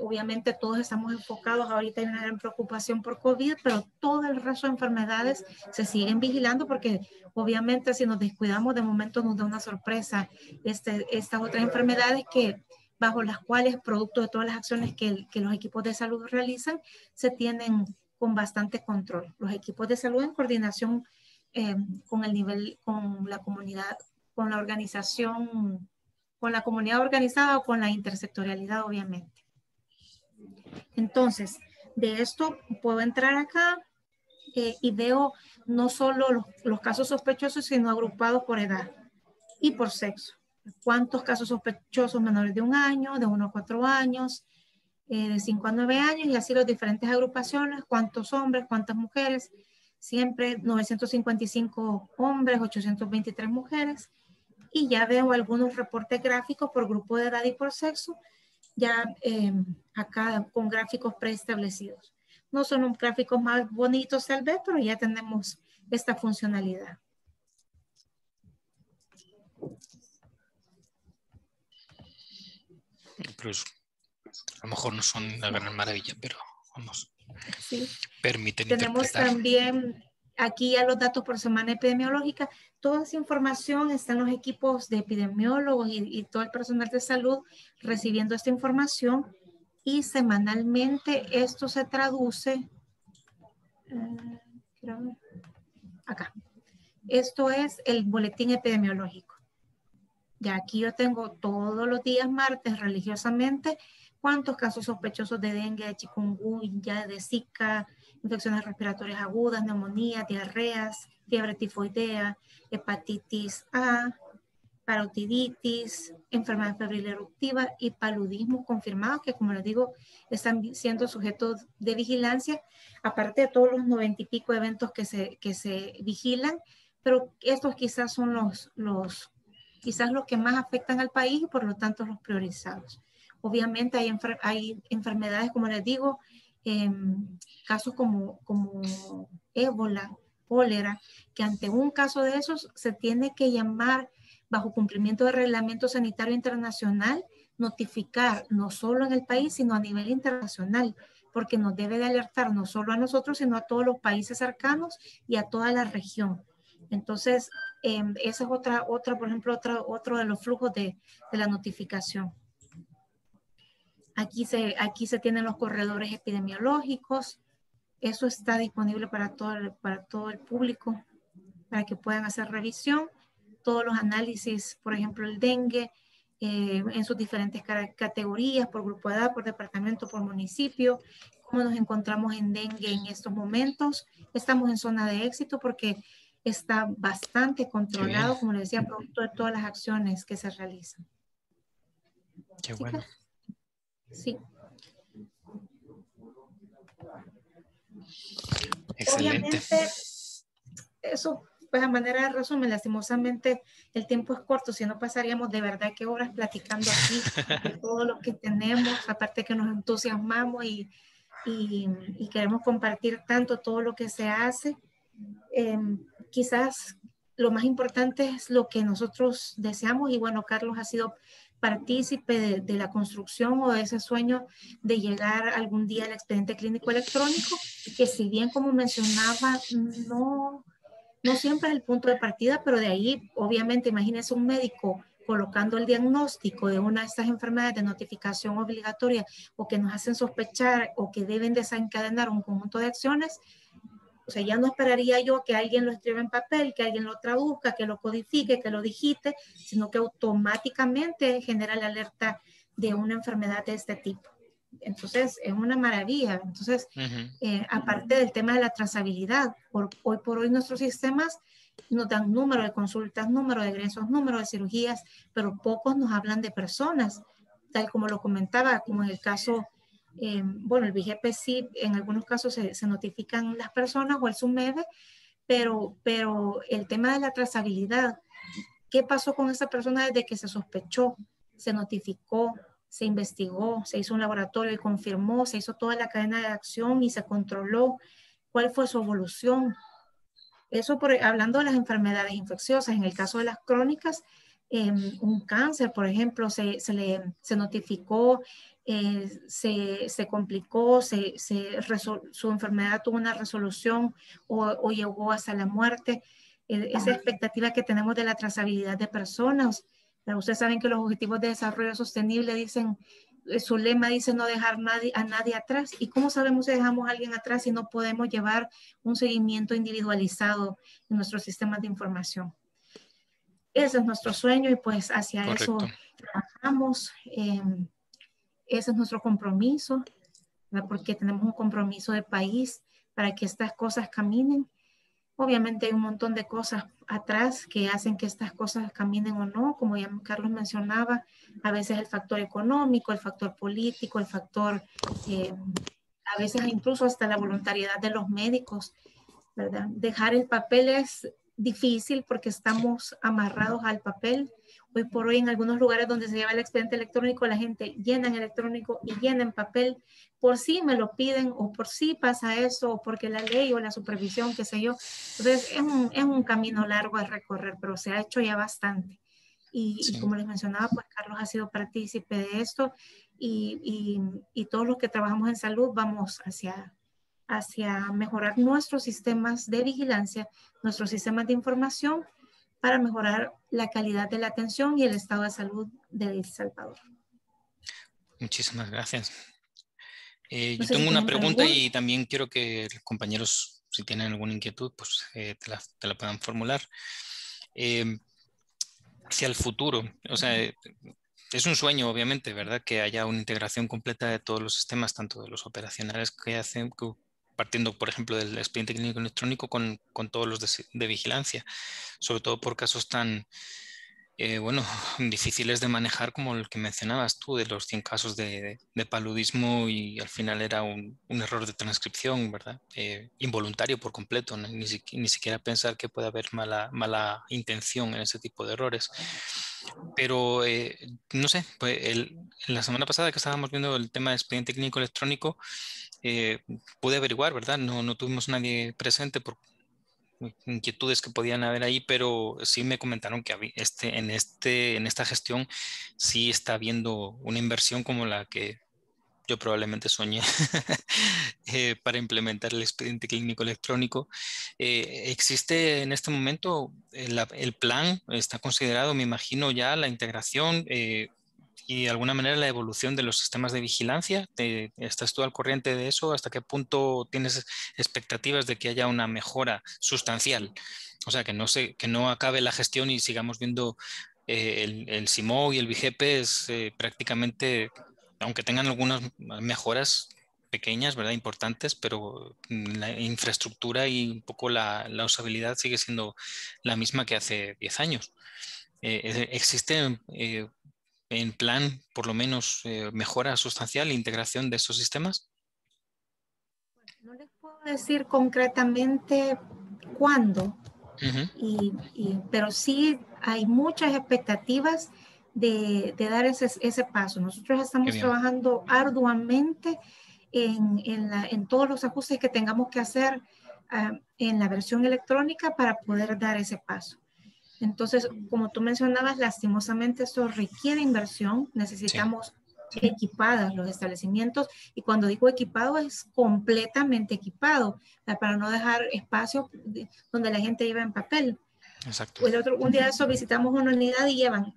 obviamente todos estamos enfocados, ahorita hay una gran preocupación por COVID, pero todo el resto de enfermedades se siguen vigilando porque obviamente si nos descuidamos de momento nos da una sorpresa estas otras enfermedades que... bajo las cuales, producto de todas las acciones que los equipos de salud realizan, se tienen con bastante control. Los equipos de salud en coordinación con la comunidad, con la organización, con la comunidad organizada o con la intersectorialidad, obviamente. Entonces, de esto puedo entrar acá y veo no solo los casos sospechosos, sino agrupados por edad y por sexo. ¿Cuántos casos sospechosos menores de 1 año, de 1 a 4 años, de 5 a 9 años? Y así las diferentes agrupaciones, cuántos hombres, cuántas mujeres. Siempre 955 hombres, 823 mujeres. Y ya veo algunos reportes gráficos por grupo de edad y por sexo, ya acá con gráficos preestablecidos. No son gráficos más bonitos tal vez, pero ya tenemos esta funcionalidad. Incluso, a lo mejor no son la gran maravilla, pero vamos, sí. Permiten tenemos interpretar. También aquí ya los datos por semana epidemiológica. Toda esa información está en los equipos de epidemiólogos y todo el personal de salud recibiendo esta información y semanalmente esto se traduce acá. Esto es el boletín epidemiológico. Ya aquí yo tengo todos los días martes religiosamente cuántos casos sospechosos de dengue, de chikungunya, de zika, infecciones respiratorias agudas, neumonía, diarreas, fiebre tifoidea, hepatitis A, parotiditis, enfermedad febril eruptiva y paludismo confirmados que, como les digo, están siendo sujetos de vigilancia, aparte de todos los 90 y pico eventos que se vigilan, pero estos quizás son los que más afectan al país y por lo tanto los priorizados. Obviamente hay enfermedades, como les digo, casos como ébola, cólera, que ante un caso de esos se tiene que llamar bajo cumplimiento de reglamento sanitario internacional, notificar no solo en el país, sino a nivel internacional, porque nos debe de alertar no solo a nosotros, sino a todos los países cercanos y a toda la región. Entonces, esa es otra, por ejemplo, otro de los flujos de la notificación. Aquí se tienen los corredores epidemiológicos. Eso está disponible para todo el público, para que puedan hacer revisión. Todos los análisis, por ejemplo, el dengue, en sus diferentes categorías, por grupo de edad, por departamento, por municipio. Cómo nos encontramos en dengue en estos momentos. Estamos en zona de éxito porque... está bastante controlado, como les decía, producto de todas las acciones que se realizan. Qué bueno. Sí. Excelente. Obviamente, eso Pues a manera de resumen, lastimosamente el tiempo es corto, si no pasaríamos de verdad qué horas platicando aquí de todo lo que tenemos, aparte que nos entusiasmamos y queremos compartir tanto todo lo que se hace. Quizás lo más importante es lo que nosotros deseamos y bueno, Carlos ha sido partícipe de la construcción o de ese sueño de llegar algún día al expediente clínico electrónico, que si bien como mencionaba no siempre es el punto de partida, pero de ahí obviamente imagínense un médico colocando el diagnóstico de una de estas enfermedades de notificación obligatoria o que nos hacen sospechar o que deben desencadenar un conjunto de acciones. O sea, ya no esperaría yo que alguien lo escriba en papel, que alguien lo traduzca, que lo codifique, que lo digite, sino que automáticamente genera la alerta de una enfermedad de este tipo. Entonces, es una maravilla. Entonces, aparte del tema de la trazabilidad, hoy por hoy nuestros sistemas nos dan número de consultas, número de egresos, número de cirugías, pero pocos nos hablan de personas, tal como lo comentaba, como en el caso... bueno, el VIGEPE sí, en algunos casos se notifican las personas o el SUMEB, pero el tema de la trazabilidad, ¿qué pasó con esa persona desde que se sospechó, se notificó, se investigó, se hizo un laboratorio y confirmó, se hizo toda la cadena de acción y se controló? ¿Cuál fue su evolución? Eso hablando de las enfermedades infecciosas. En el caso de las crónicas, un cáncer, por ejemplo, se notificó, se complicó, su enfermedad tuvo una resolución o llegó hasta la muerte. Esa expectativa que tenemos de la trazabilidad de personas. Pero ustedes saben que los Objetivos de Desarrollo Sostenible dicen, su lema dice no dejar a nadie atrás. ¿Y cómo sabemos si dejamos a alguien atrás si no podemos llevar un seguimiento individualizado en nuestros sistemas de información? Ese es nuestro sueño y pues hacia Correcto. Eso trabajamos. Ese es nuestro compromiso, ¿verdad? Porque tenemos un compromiso de país para que estas cosas caminen. Obviamente hay un montón de cosas atrás que hacen que estas cosas caminen o no, como ya Carlos mencionaba, a veces el factor económico, el factor político, el factor, a veces incluso hasta la voluntariedad de los médicos, ¿verdad? Dejar el papel es difícil porque estamos amarrados al papel. Hoy por hoy en algunos lugares donde se lleva el expediente electrónico, la gente llena en electrónico y llena en papel, por si me lo piden o por si pasa eso o porque la ley o la supervisión, qué sé yo. Entonces es un camino largo a recorrer, pero se ha hecho ya bastante. Y como les mencionaba, pues Carlos ha sido partícipe de esto y todos los que trabajamos en salud vamos hacia mejorar nuestros sistemas de vigilancia, nuestros sistemas de información, para mejorar la calidad de la atención y el estado de salud de El Salvador. Muchísimas gracias. No sé yo tengo una pregunta y también quiero que los compañeros, si tienen alguna inquietud, pues te la puedan formular. Hacia el futuro, o sea, es un sueño obviamente, ¿verdad? Que haya una integración completa de todos los sistemas, tanto de los operacionales que hacen, partiendo, por ejemplo, del expediente clínico electrónico con todos los de vigilancia, sobre todo por casos tan bueno, difíciles de manejar como el que mencionabas tú, de los 100 casos de paludismo y al final era un error de transcripción, ¿verdad? Involuntario por completo, ¿no? Ni siquiera pensar que puede haber mala intención en ese tipo de errores. Pero, no sé, pues la semana pasada que estábamos viendo el tema de expediente clínico electrónico, pude averiguar, ¿verdad? No tuvimos nadie presente por inquietudes que podían haber ahí, pero sí me comentaron que en esta gestión sí está habiendo una inversión como la que yo probablemente soñé para implementar el expediente clínico electrónico. ¿Existe en este momento el plan? ¿Está considerado, me imagino, ya la integración y de alguna manera la evolución de los sistemas de vigilancia? ¿Estás tú al corriente de eso? ¿Hasta qué punto tienes expectativas de que haya una mejora sustancial? O sea, que no acabe la gestión y sigamos viendo el SIMMOW y el VIGEPES prácticamente, aunque tengan algunas mejoras pequeñas, ¿verdad? Importantes, pero la infraestructura y un poco la usabilidad sigue siendo la misma que hace 10 años. ¿Existe en plan, por lo menos, mejora sustancial e integración de estos sistemas? No les puedo decir concretamente cuándo, Uh-huh. Pero sí hay muchas expectativas de dar ese paso. Nosotros estamos trabajando arduamente en todos los ajustes que tengamos que hacer en la versión electrónica para poder dar ese paso. Entonces, como tú mencionabas, lastimosamente esto requiere inversión. Necesitamos equipadas los establecimientos, y cuando digo equipado es completamente equipado, para no dejar espacios donde la gente lleva en papel. Exacto. Un día de eso visitamos una unidad y llevan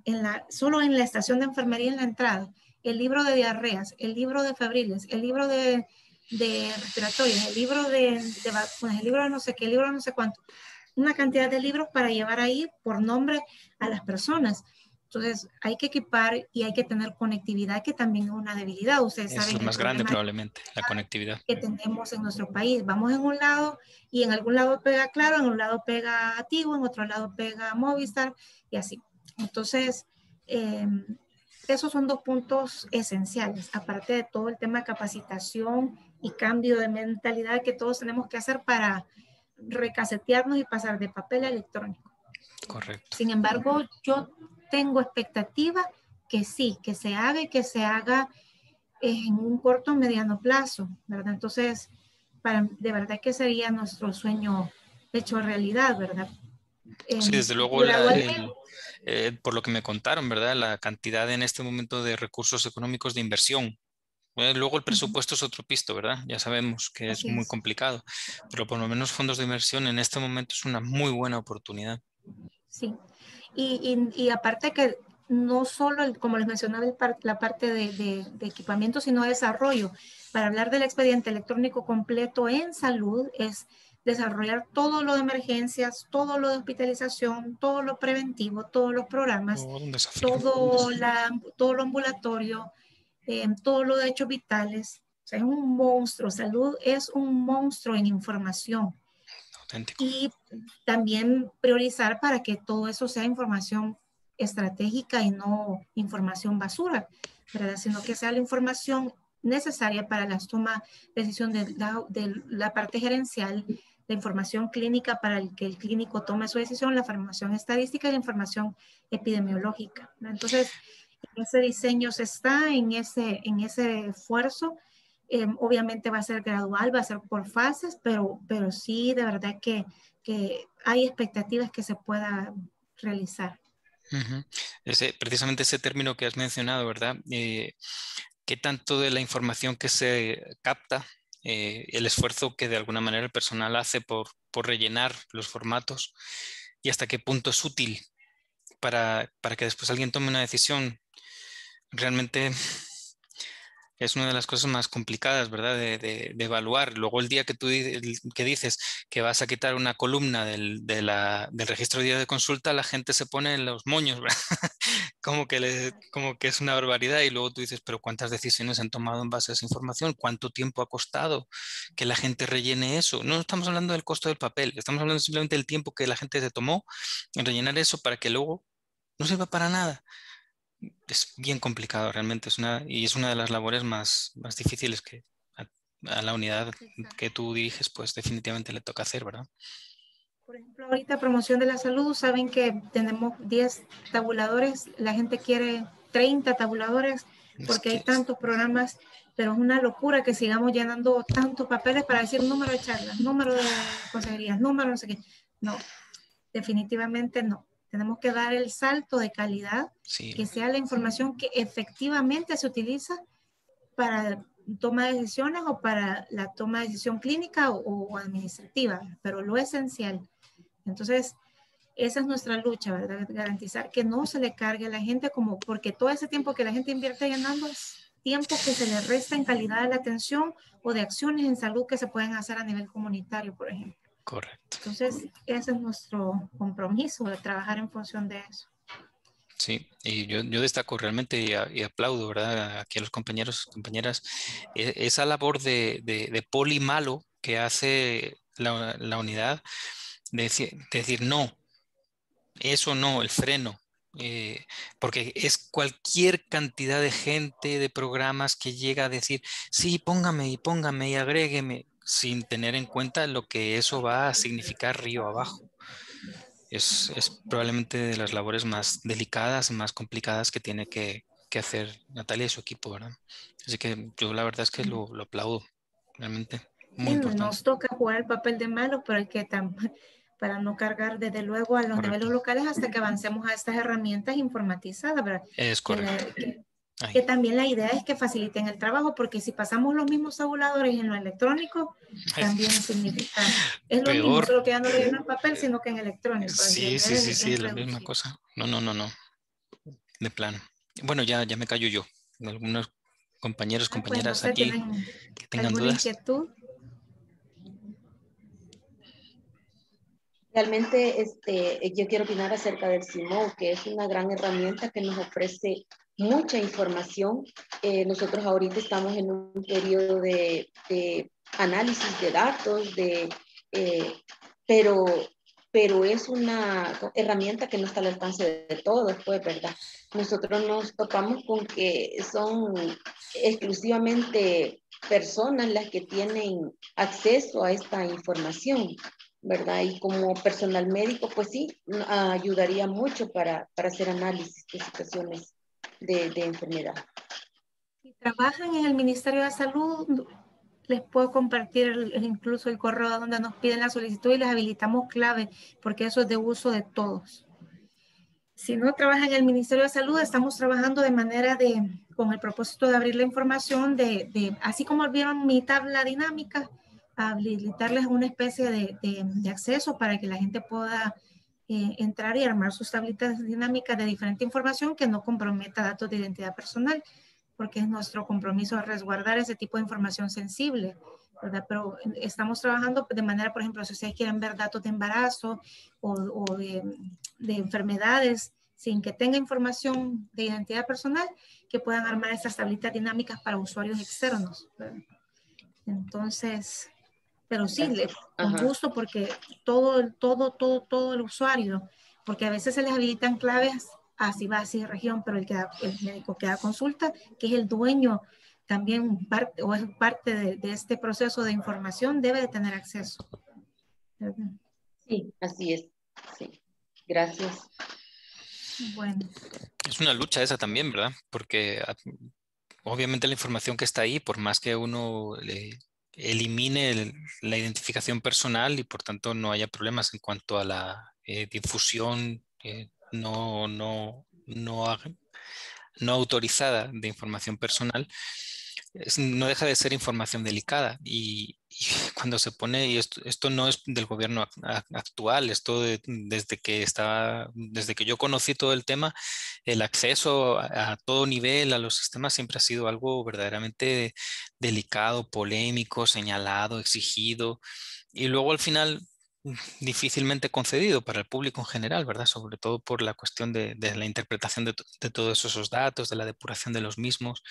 solo en la estación de enfermería en la entrada el libro de diarreas, el libro de febriles, el libro de respiratorias, el libro de vacunas, el libro de no sé qué, el libro de no sé cuánto, una cantidad de libros para llevar ahí por nombre a las personas. Entonces, hay que equipar y hay que tener conectividad, que también es una debilidad. Ustedes saben, es lo más grande probablemente, la conectividad que tenemos en nuestro país. Vamos en un lado y en algún lado pega Claro, en un lado pega Tigo, en otro lado pega Movistar y así. Entonces, esos son dos puntos esenciales, aparte de todo el tema de capacitación y cambio de mentalidad que todos tenemos que hacer para recasetearnos y pasar de papel a electrónico. Correcto. Sin embargo, yo tengo expectativa que sí, que se haga y que se haga en un corto o mediano plazo, ¿verdad? Entonces, de verdad que sería nuestro sueño hecho realidad, ¿verdad? Sí, desde luego, por lo que me contaron, ¿verdad? La cantidad en este momento de recursos económicos de inversión. Luego el presupuesto es otro pisto, ¿verdad? Ya sabemos que es muy complicado, pero por lo menos fondos de inversión en este momento es una muy buena oportunidad. Sí. Y aparte que no solo, como les mencionaba, la parte de equipamiento, sino desarrollo. Para hablar del expediente electrónico completo en salud es desarrollar todo lo de emergencias, todo lo de hospitalización, todo lo preventivo, todos los programas, todo lo ambulatorio, todo lo de hechos vitales. O sea, es un monstruo. Salud es un monstruo en información. Auténtico. Y también priorizar para que todo eso sea información estratégica y no información basura, ¿verdad? Sino que sea la información necesaria para la toma de decisión de la parte gerencial, la información clínica para que el clínico tome su decisión, la información estadística y la información epidemiológica, ¿no? Entonces, ese diseño se está en ese esfuerzo. Obviamente va a ser gradual, va a ser por fases, pero sí, de verdad que hay expectativas que se pueda realizar. Uh-huh. Precisamente ese término que has mencionado, ¿verdad? ¿Qué tanto de la información que se capta, el esfuerzo que de alguna manera el personal hace por rellenar los formatos, y hasta qué punto es útil para que después alguien tome una decisión? Realmente es una de las cosas más complicadas, ¿verdad? De evaluar. Luego el día que tú que dices que vas a quitar una columna del registro de día de consulta, la gente se pone en los moños, ¿verdad? Como que es una barbaridad. Y luego tú dices, pero ¿cuántas decisiones han tomado en base a esa información? ¿Cuánto tiempo ha costado que la gente rellene eso? No estamos hablando del costo del papel, estamos hablando simplemente del tiempo que la gente se tomó en rellenar eso para que luego no sirva para nada. Es bien complicado realmente, es una de las labores más difíciles que a la unidad que tú diriges pues definitivamente le toca hacer, ¿verdad? Por ejemplo, ahorita promoción de la salud, saben que tenemos 10 tabuladores, la gente quiere 30 tabuladores porque hay tantos programas, pero es una locura que sigamos llenando tantos papeles para decir número de charlas, número de consejerías, número no sé qué. No, definitivamente no. Tenemos que dar el salto de calidad, que sea la información que efectivamente se utiliza para toma de decisiones o para la toma de decisión clínica o administrativa, pero lo esencial. Entonces, esa es nuestra lucha, ¿verdad? Garantizar que no se le cargue a la gente, porque todo ese tiempo que la gente invierte llenando es tiempo que se le resta en calidad de la atención o de acciones en salud que se pueden hacer a nivel comunitario, por ejemplo. Correcto. Entonces, ese es nuestro compromiso, de trabajar en función de eso. Sí, y yo destaco realmente y aplaudo, ¿verdad? Aquí a los compañeros y compañeras, esa labor de poli malo que hace la unidad, de decir no, eso no, el freno. Porque es cualquier cantidad de gente, de programas que llega a decir, sí, póngame y agrégueme, sin tener en cuenta lo que eso va a significar río abajo. es probablemente de las labores más delicadas, más complicadas que tiene que hacer Natalia y su equipo, ¿verdad? Así que yo la verdad es que lo aplaudo, realmente. Muy importante. Nos toca jugar el papel de malos, pero hay que para no cargar desde luego a los niveles locales hasta que avancemos a estas herramientas informatizadas, ¿verdad? Es correcto. Que también la idea es que faciliten el trabajo, porque si pasamos los mismos tabuladores en lo electrónico, también significa... Es lo mismo, solo que ya no lo llevan en papel, sino que en electrónico. Sí, sí, sí, sí, la misma cosa. No. De plano. Bueno, ya me callo yo. Algunos compañeros, compañeras aquí que tengan dudas. ¿Inquietud? Realmente yo quiero opinar acerca del SIMMOW, que es una gran herramienta que nos ofrece mucha información. Nosotros ahorita estamos en un periodo de análisis de datos, pero es una herramienta que no está al alcance de todos, pues, ¿verdad? Nosotros nos topamos con que son exclusivamente personas las que tienen acceso a esta información, ¿verdad? Y como personal médico, pues sí, ayudaría mucho para hacer análisis de situaciones de enfermedad. Si trabajan en el Ministerio de Salud, les puedo compartir incluso el correo donde nos piden la solicitud y les habilitamos clave, porque eso es de uso de todos. Si no trabajan en el Ministerio de Salud, estamos trabajando de manera con el propósito de abrir la información, así como vieron mi tabla dinámica, habilitarles una especie de acceso para que la gente pueda entrar y armar sus tablitas dinámicas de diferente información que no comprometa datos de identidad personal, porque es nuestro compromiso resguardar ese tipo de información sensible, ¿verdad? Pero estamos trabajando de manera, por ejemplo, si ustedes quieren ver datos de embarazo o de enfermedades sin que tenga información de identidad personal, que puedan armar estas tablitas dinámicas para usuarios externos, ¿verdad? Entonces... Pero sí, con gusto, porque todo el usuario, porque a veces se les habilitan claves a SIBASIS región, pero el médico que da consulta, que es el dueño también es parte de este proceso de información, debe de tener acceso. Sí, así es. Sí. Gracias. Bueno. Es una lucha esa también, ¿verdad? Porque obviamente la información que está ahí, por más que uno le... elimine la identificación personal y por tanto no haya problemas en cuanto a la difusión no autorizada de información personal, no deja de ser información delicada y cuando se pone, y esto no es del gobierno actual, esto desde que yo conocí todo el tema, el acceso a todo nivel a los sistemas siempre ha sido algo verdaderamente delicado, polémico, señalado, exigido y luego al final difícilmente concedido para el público en general, ¿verdad? Sobre todo por la cuestión de la interpretación de todos esos datos, de la depuración de los mismos.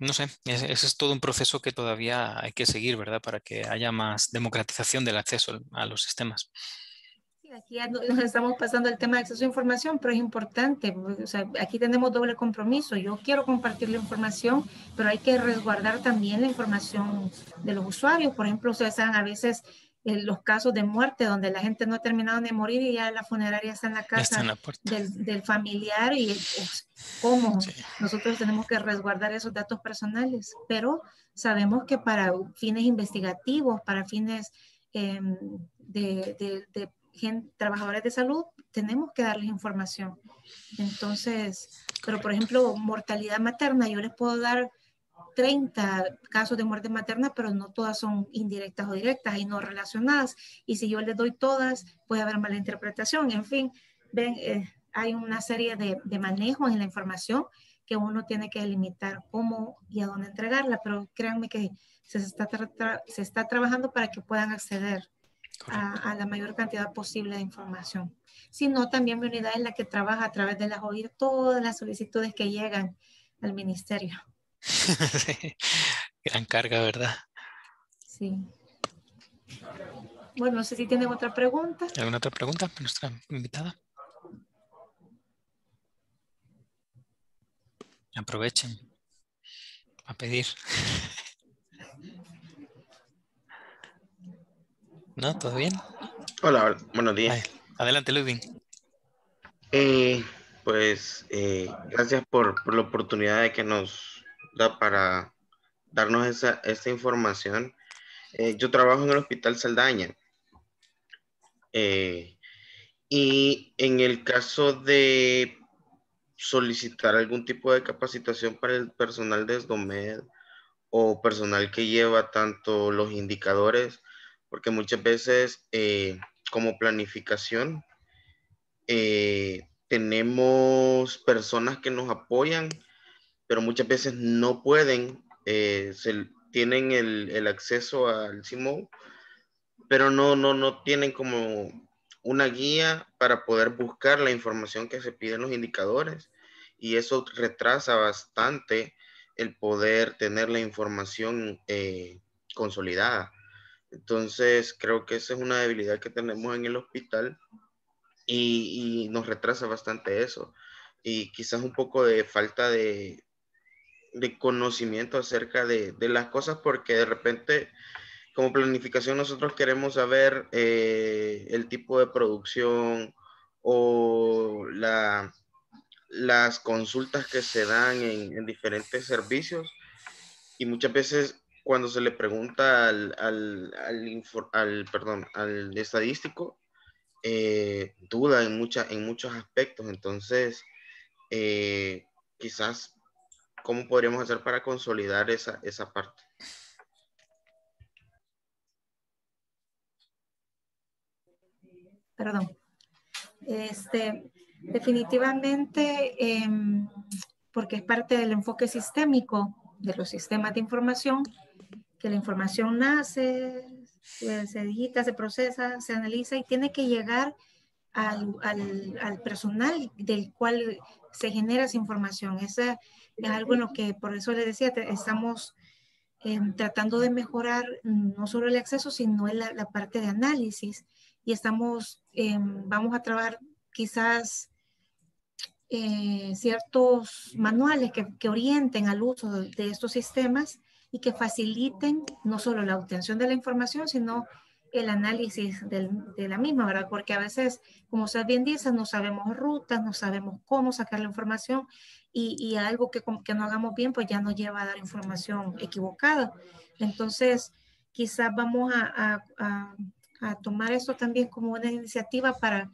No sé, ese es todo un proceso que todavía hay que seguir, ¿verdad? Para que haya más democratización del acceso a los sistemas. Sí, aquí ya nos estamos pasando el tema de acceso a información, pero es importante. O sea, aquí tenemos doble compromiso. Yo quiero compartir la información, pero hay que resguardar también la información de los usuarios. Por ejemplo, ustedes saben a veces los casos de muerte donde la gente no ha terminado de morir y ya la funeraria está en la casa del familiar y cómo sí. Nosotros tenemos que resguardar esos datos personales, pero sabemos que para fines investigativos, para fines de trabajadores de salud, tenemos que darles información. Entonces, pero por ejemplo, mortalidad materna, yo les puedo dar 30 casos de muerte materna, pero no todas son indirectas o directas y no relacionadas. Y si yo les doy todas, puede haber mala interpretación. En fin, ven, hay una serie de manejos en la información que uno tiene que delimitar cómo y a dónde entregarla, pero créanme que se está trabajando para que puedan acceder a la mayor cantidad posible de información. Si no, también mi unidad es la que trabaja a través de las OIR todas las solicitudes que llegan al ministerio. Sí. Gran carga, ¿verdad? Sí. Bueno, no sé si tienen otra pregunta. ¿Alguna otra pregunta para nuestra invitada? Aprovechen a pedir. ¿No? ¿Todo bien? Hola, buenos días. Adelante, Luz Vín. Gracias por la oportunidad de que nos da para darnos esta información. Yo trabajo en el Hospital Saldaña. Y en el caso de solicitar algún tipo de capacitación para el personal de SDOMED o personal que lleva tanto los indicadores, porque muchas veces como planificación tenemos personas que nos apoyan, pero muchas veces no pueden, tienen el acceso al SIMMOW, pero no tienen como una guía para poder buscar la información que se piden los indicadores, y eso retrasa bastante el poder tener la información consolidada. Entonces, creo que esa es una debilidad que tenemos en el hospital y nos retrasa bastante eso. Y quizás un poco de falta de conocimiento acerca de las cosas, porque de repente, como planificación, nosotros queremos saber el tipo de producción o las consultas que se dan en diferentes servicios, y muchas veces cuando se le pregunta al estadístico, duda en muchos aspectos. Entonces, quizás, ¿cómo podríamos hacer para consolidar esa parte? Perdón. Definitivamente, porque es parte del enfoque sistémico de los sistemas de información, que la información nace, se digita, se procesa, se analiza y tiene que llegar al personal del cual se genera esa información. Eso es algo en lo que, por eso les decía, estamos tratando de mejorar no solo el acceso, sino la parte de análisis. Y vamos a trabajar quizás ciertos manuales que orienten al uso de estos sistemas y que faciliten no solo la obtención de la información, sino el análisis de la misma, ¿verdad? Porque a veces, como usted bien dice, no sabemos rutas, no sabemos cómo sacar la información, y algo que no hagamos bien, pues ya nos lleva a dar información equivocada. Entonces, quizás vamos a tomar esto también como una iniciativa para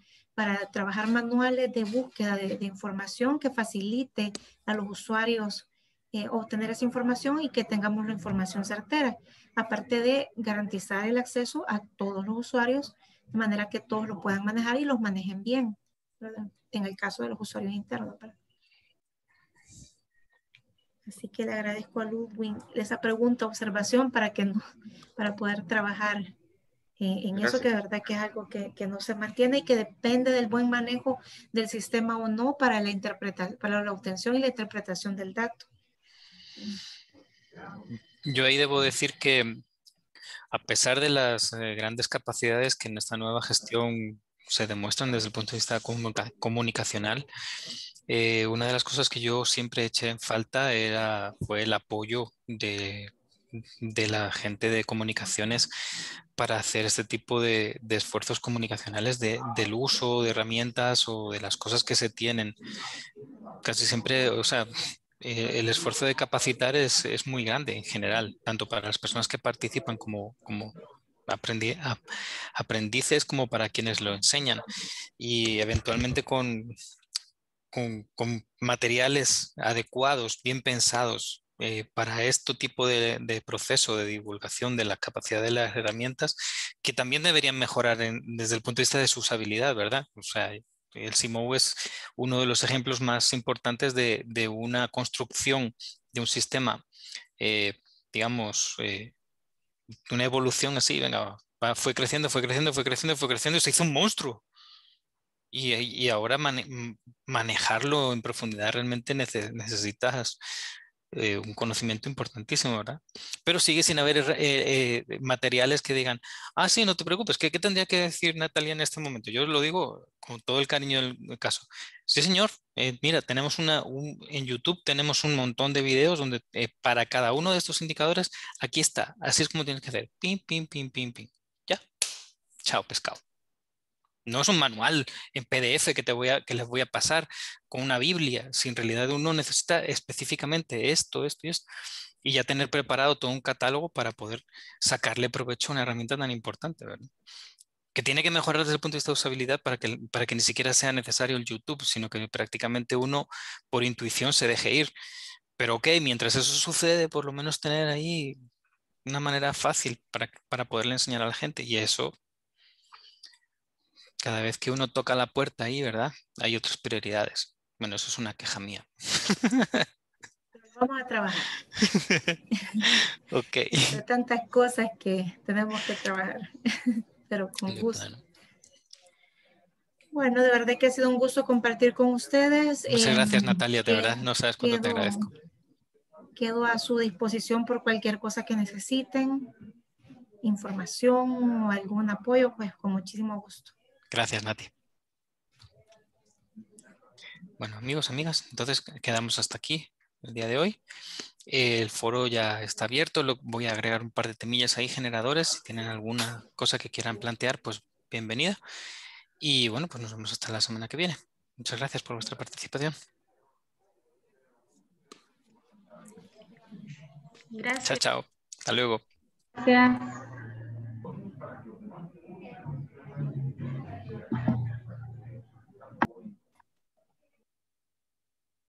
trabajar manuales de búsqueda de información que facilite a los usuarios obtener esa información y que tengamos la información certera, aparte de garantizar el acceso a todos los usuarios, de manera que todos lo puedan manejar y los manejen bien, ¿verdad? En el caso de los usuarios internos, ¿verdad? Así que le agradezco a Ludwig esa pregunta, observación, para poder trabajar en eso, que de verdad que es algo que no se mantiene y que depende del buen manejo del sistema o no para la obtención y la interpretación del dato. Yo ahí debo decir que, a pesar de las grandes capacidades que en esta nueva gestión se demuestran desde el punto de vista comunicacional, una de las cosas que yo siempre eché en falta fue el apoyo de la gente de comunicaciones para hacer este tipo de esfuerzos comunicacionales del uso de herramientas o de las cosas que se tienen. Casi siempre, o sea, el esfuerzo de capacitar es muy grande en general, tanto para las personas que participan como aprendices, como para quienes lo enseñan. Y eventualmente con materiales adecuados, bien pensados, para este tipo de proceso de divulgación de la capacidad de las herramientas, que también deberían mejorar desde el punto de vista de su usabilidad, ¿verdad? O sea, el SIMMOW es uno de los ejemplos más importantes de una construcción de un sistema, digamos, una evolución así, venga, fue creciendo y se hizo un monstruo. Y ahora manejarlo en profundidad realmente necesitas un conocimiento importantísimo, ¿verdad? Pero sigue sin haber materiales que digan, ah, sí, no te preocupes, ¿qué tendría que decir Natalia en este momento? Yo lo digo con todo el cariño del caso. Sí, señor, mira, tenemos en YouTube tenemos un montón de videos donde para cada uno de estos indicadores, aquí está, así es como tienes que hacer, pim, pim, pim, pim, pim, ya, chao pescado. No es un manual en PDF que les voy a pasar con una Biblia. Si en realidad uno necesita específicamente esto, esto y esto. Y ya tener preparado todo un catálogo para poder sacarle provecho a una herramienta tan importante, ¿verdad? Que tiene que mejorar desde el punto de vista de usabilidad para que ni siquiera sea necesario el YouTube, sino que prácticamente uno por intuición se deje ir. Pero ok, mientras eso sucede, por lo menos tener ahí una manera fácil para poderle enseñar a la gente. Y eso... Cada vez que uno toca la puerta ahí, ¿verdad? Hay otras prioridades. Bueno, eso es una queja mía. Vamos a trabajar. Ok. Hay tantas cosas que tenemos que trabajar, pero con gusto. Bueno, de verdad que ha sido un gusto compartir con ustedes. Muchas gracias, Natalia, de verdad. No sabes cuánto te agradezco. Quedo a su disposición por cualquier cosa que necesiten, información o algún apoyo, pues con muchísimo gusto. Gracias, Nati. Bueno, amigos, amigas, entonces quedamos hasta aquí el día de hoy. El foro ya está abierto. Voy a agregar un par de temillas ahí, generadores. Si tienen alguna cosa que quieran plantear, pues bienvenida. Y bueno, pues nos vemos hasta la semana que viene. Muchas gracias por vuestra participación. Gracias. Chao, chao. Hasta luego. Gracias.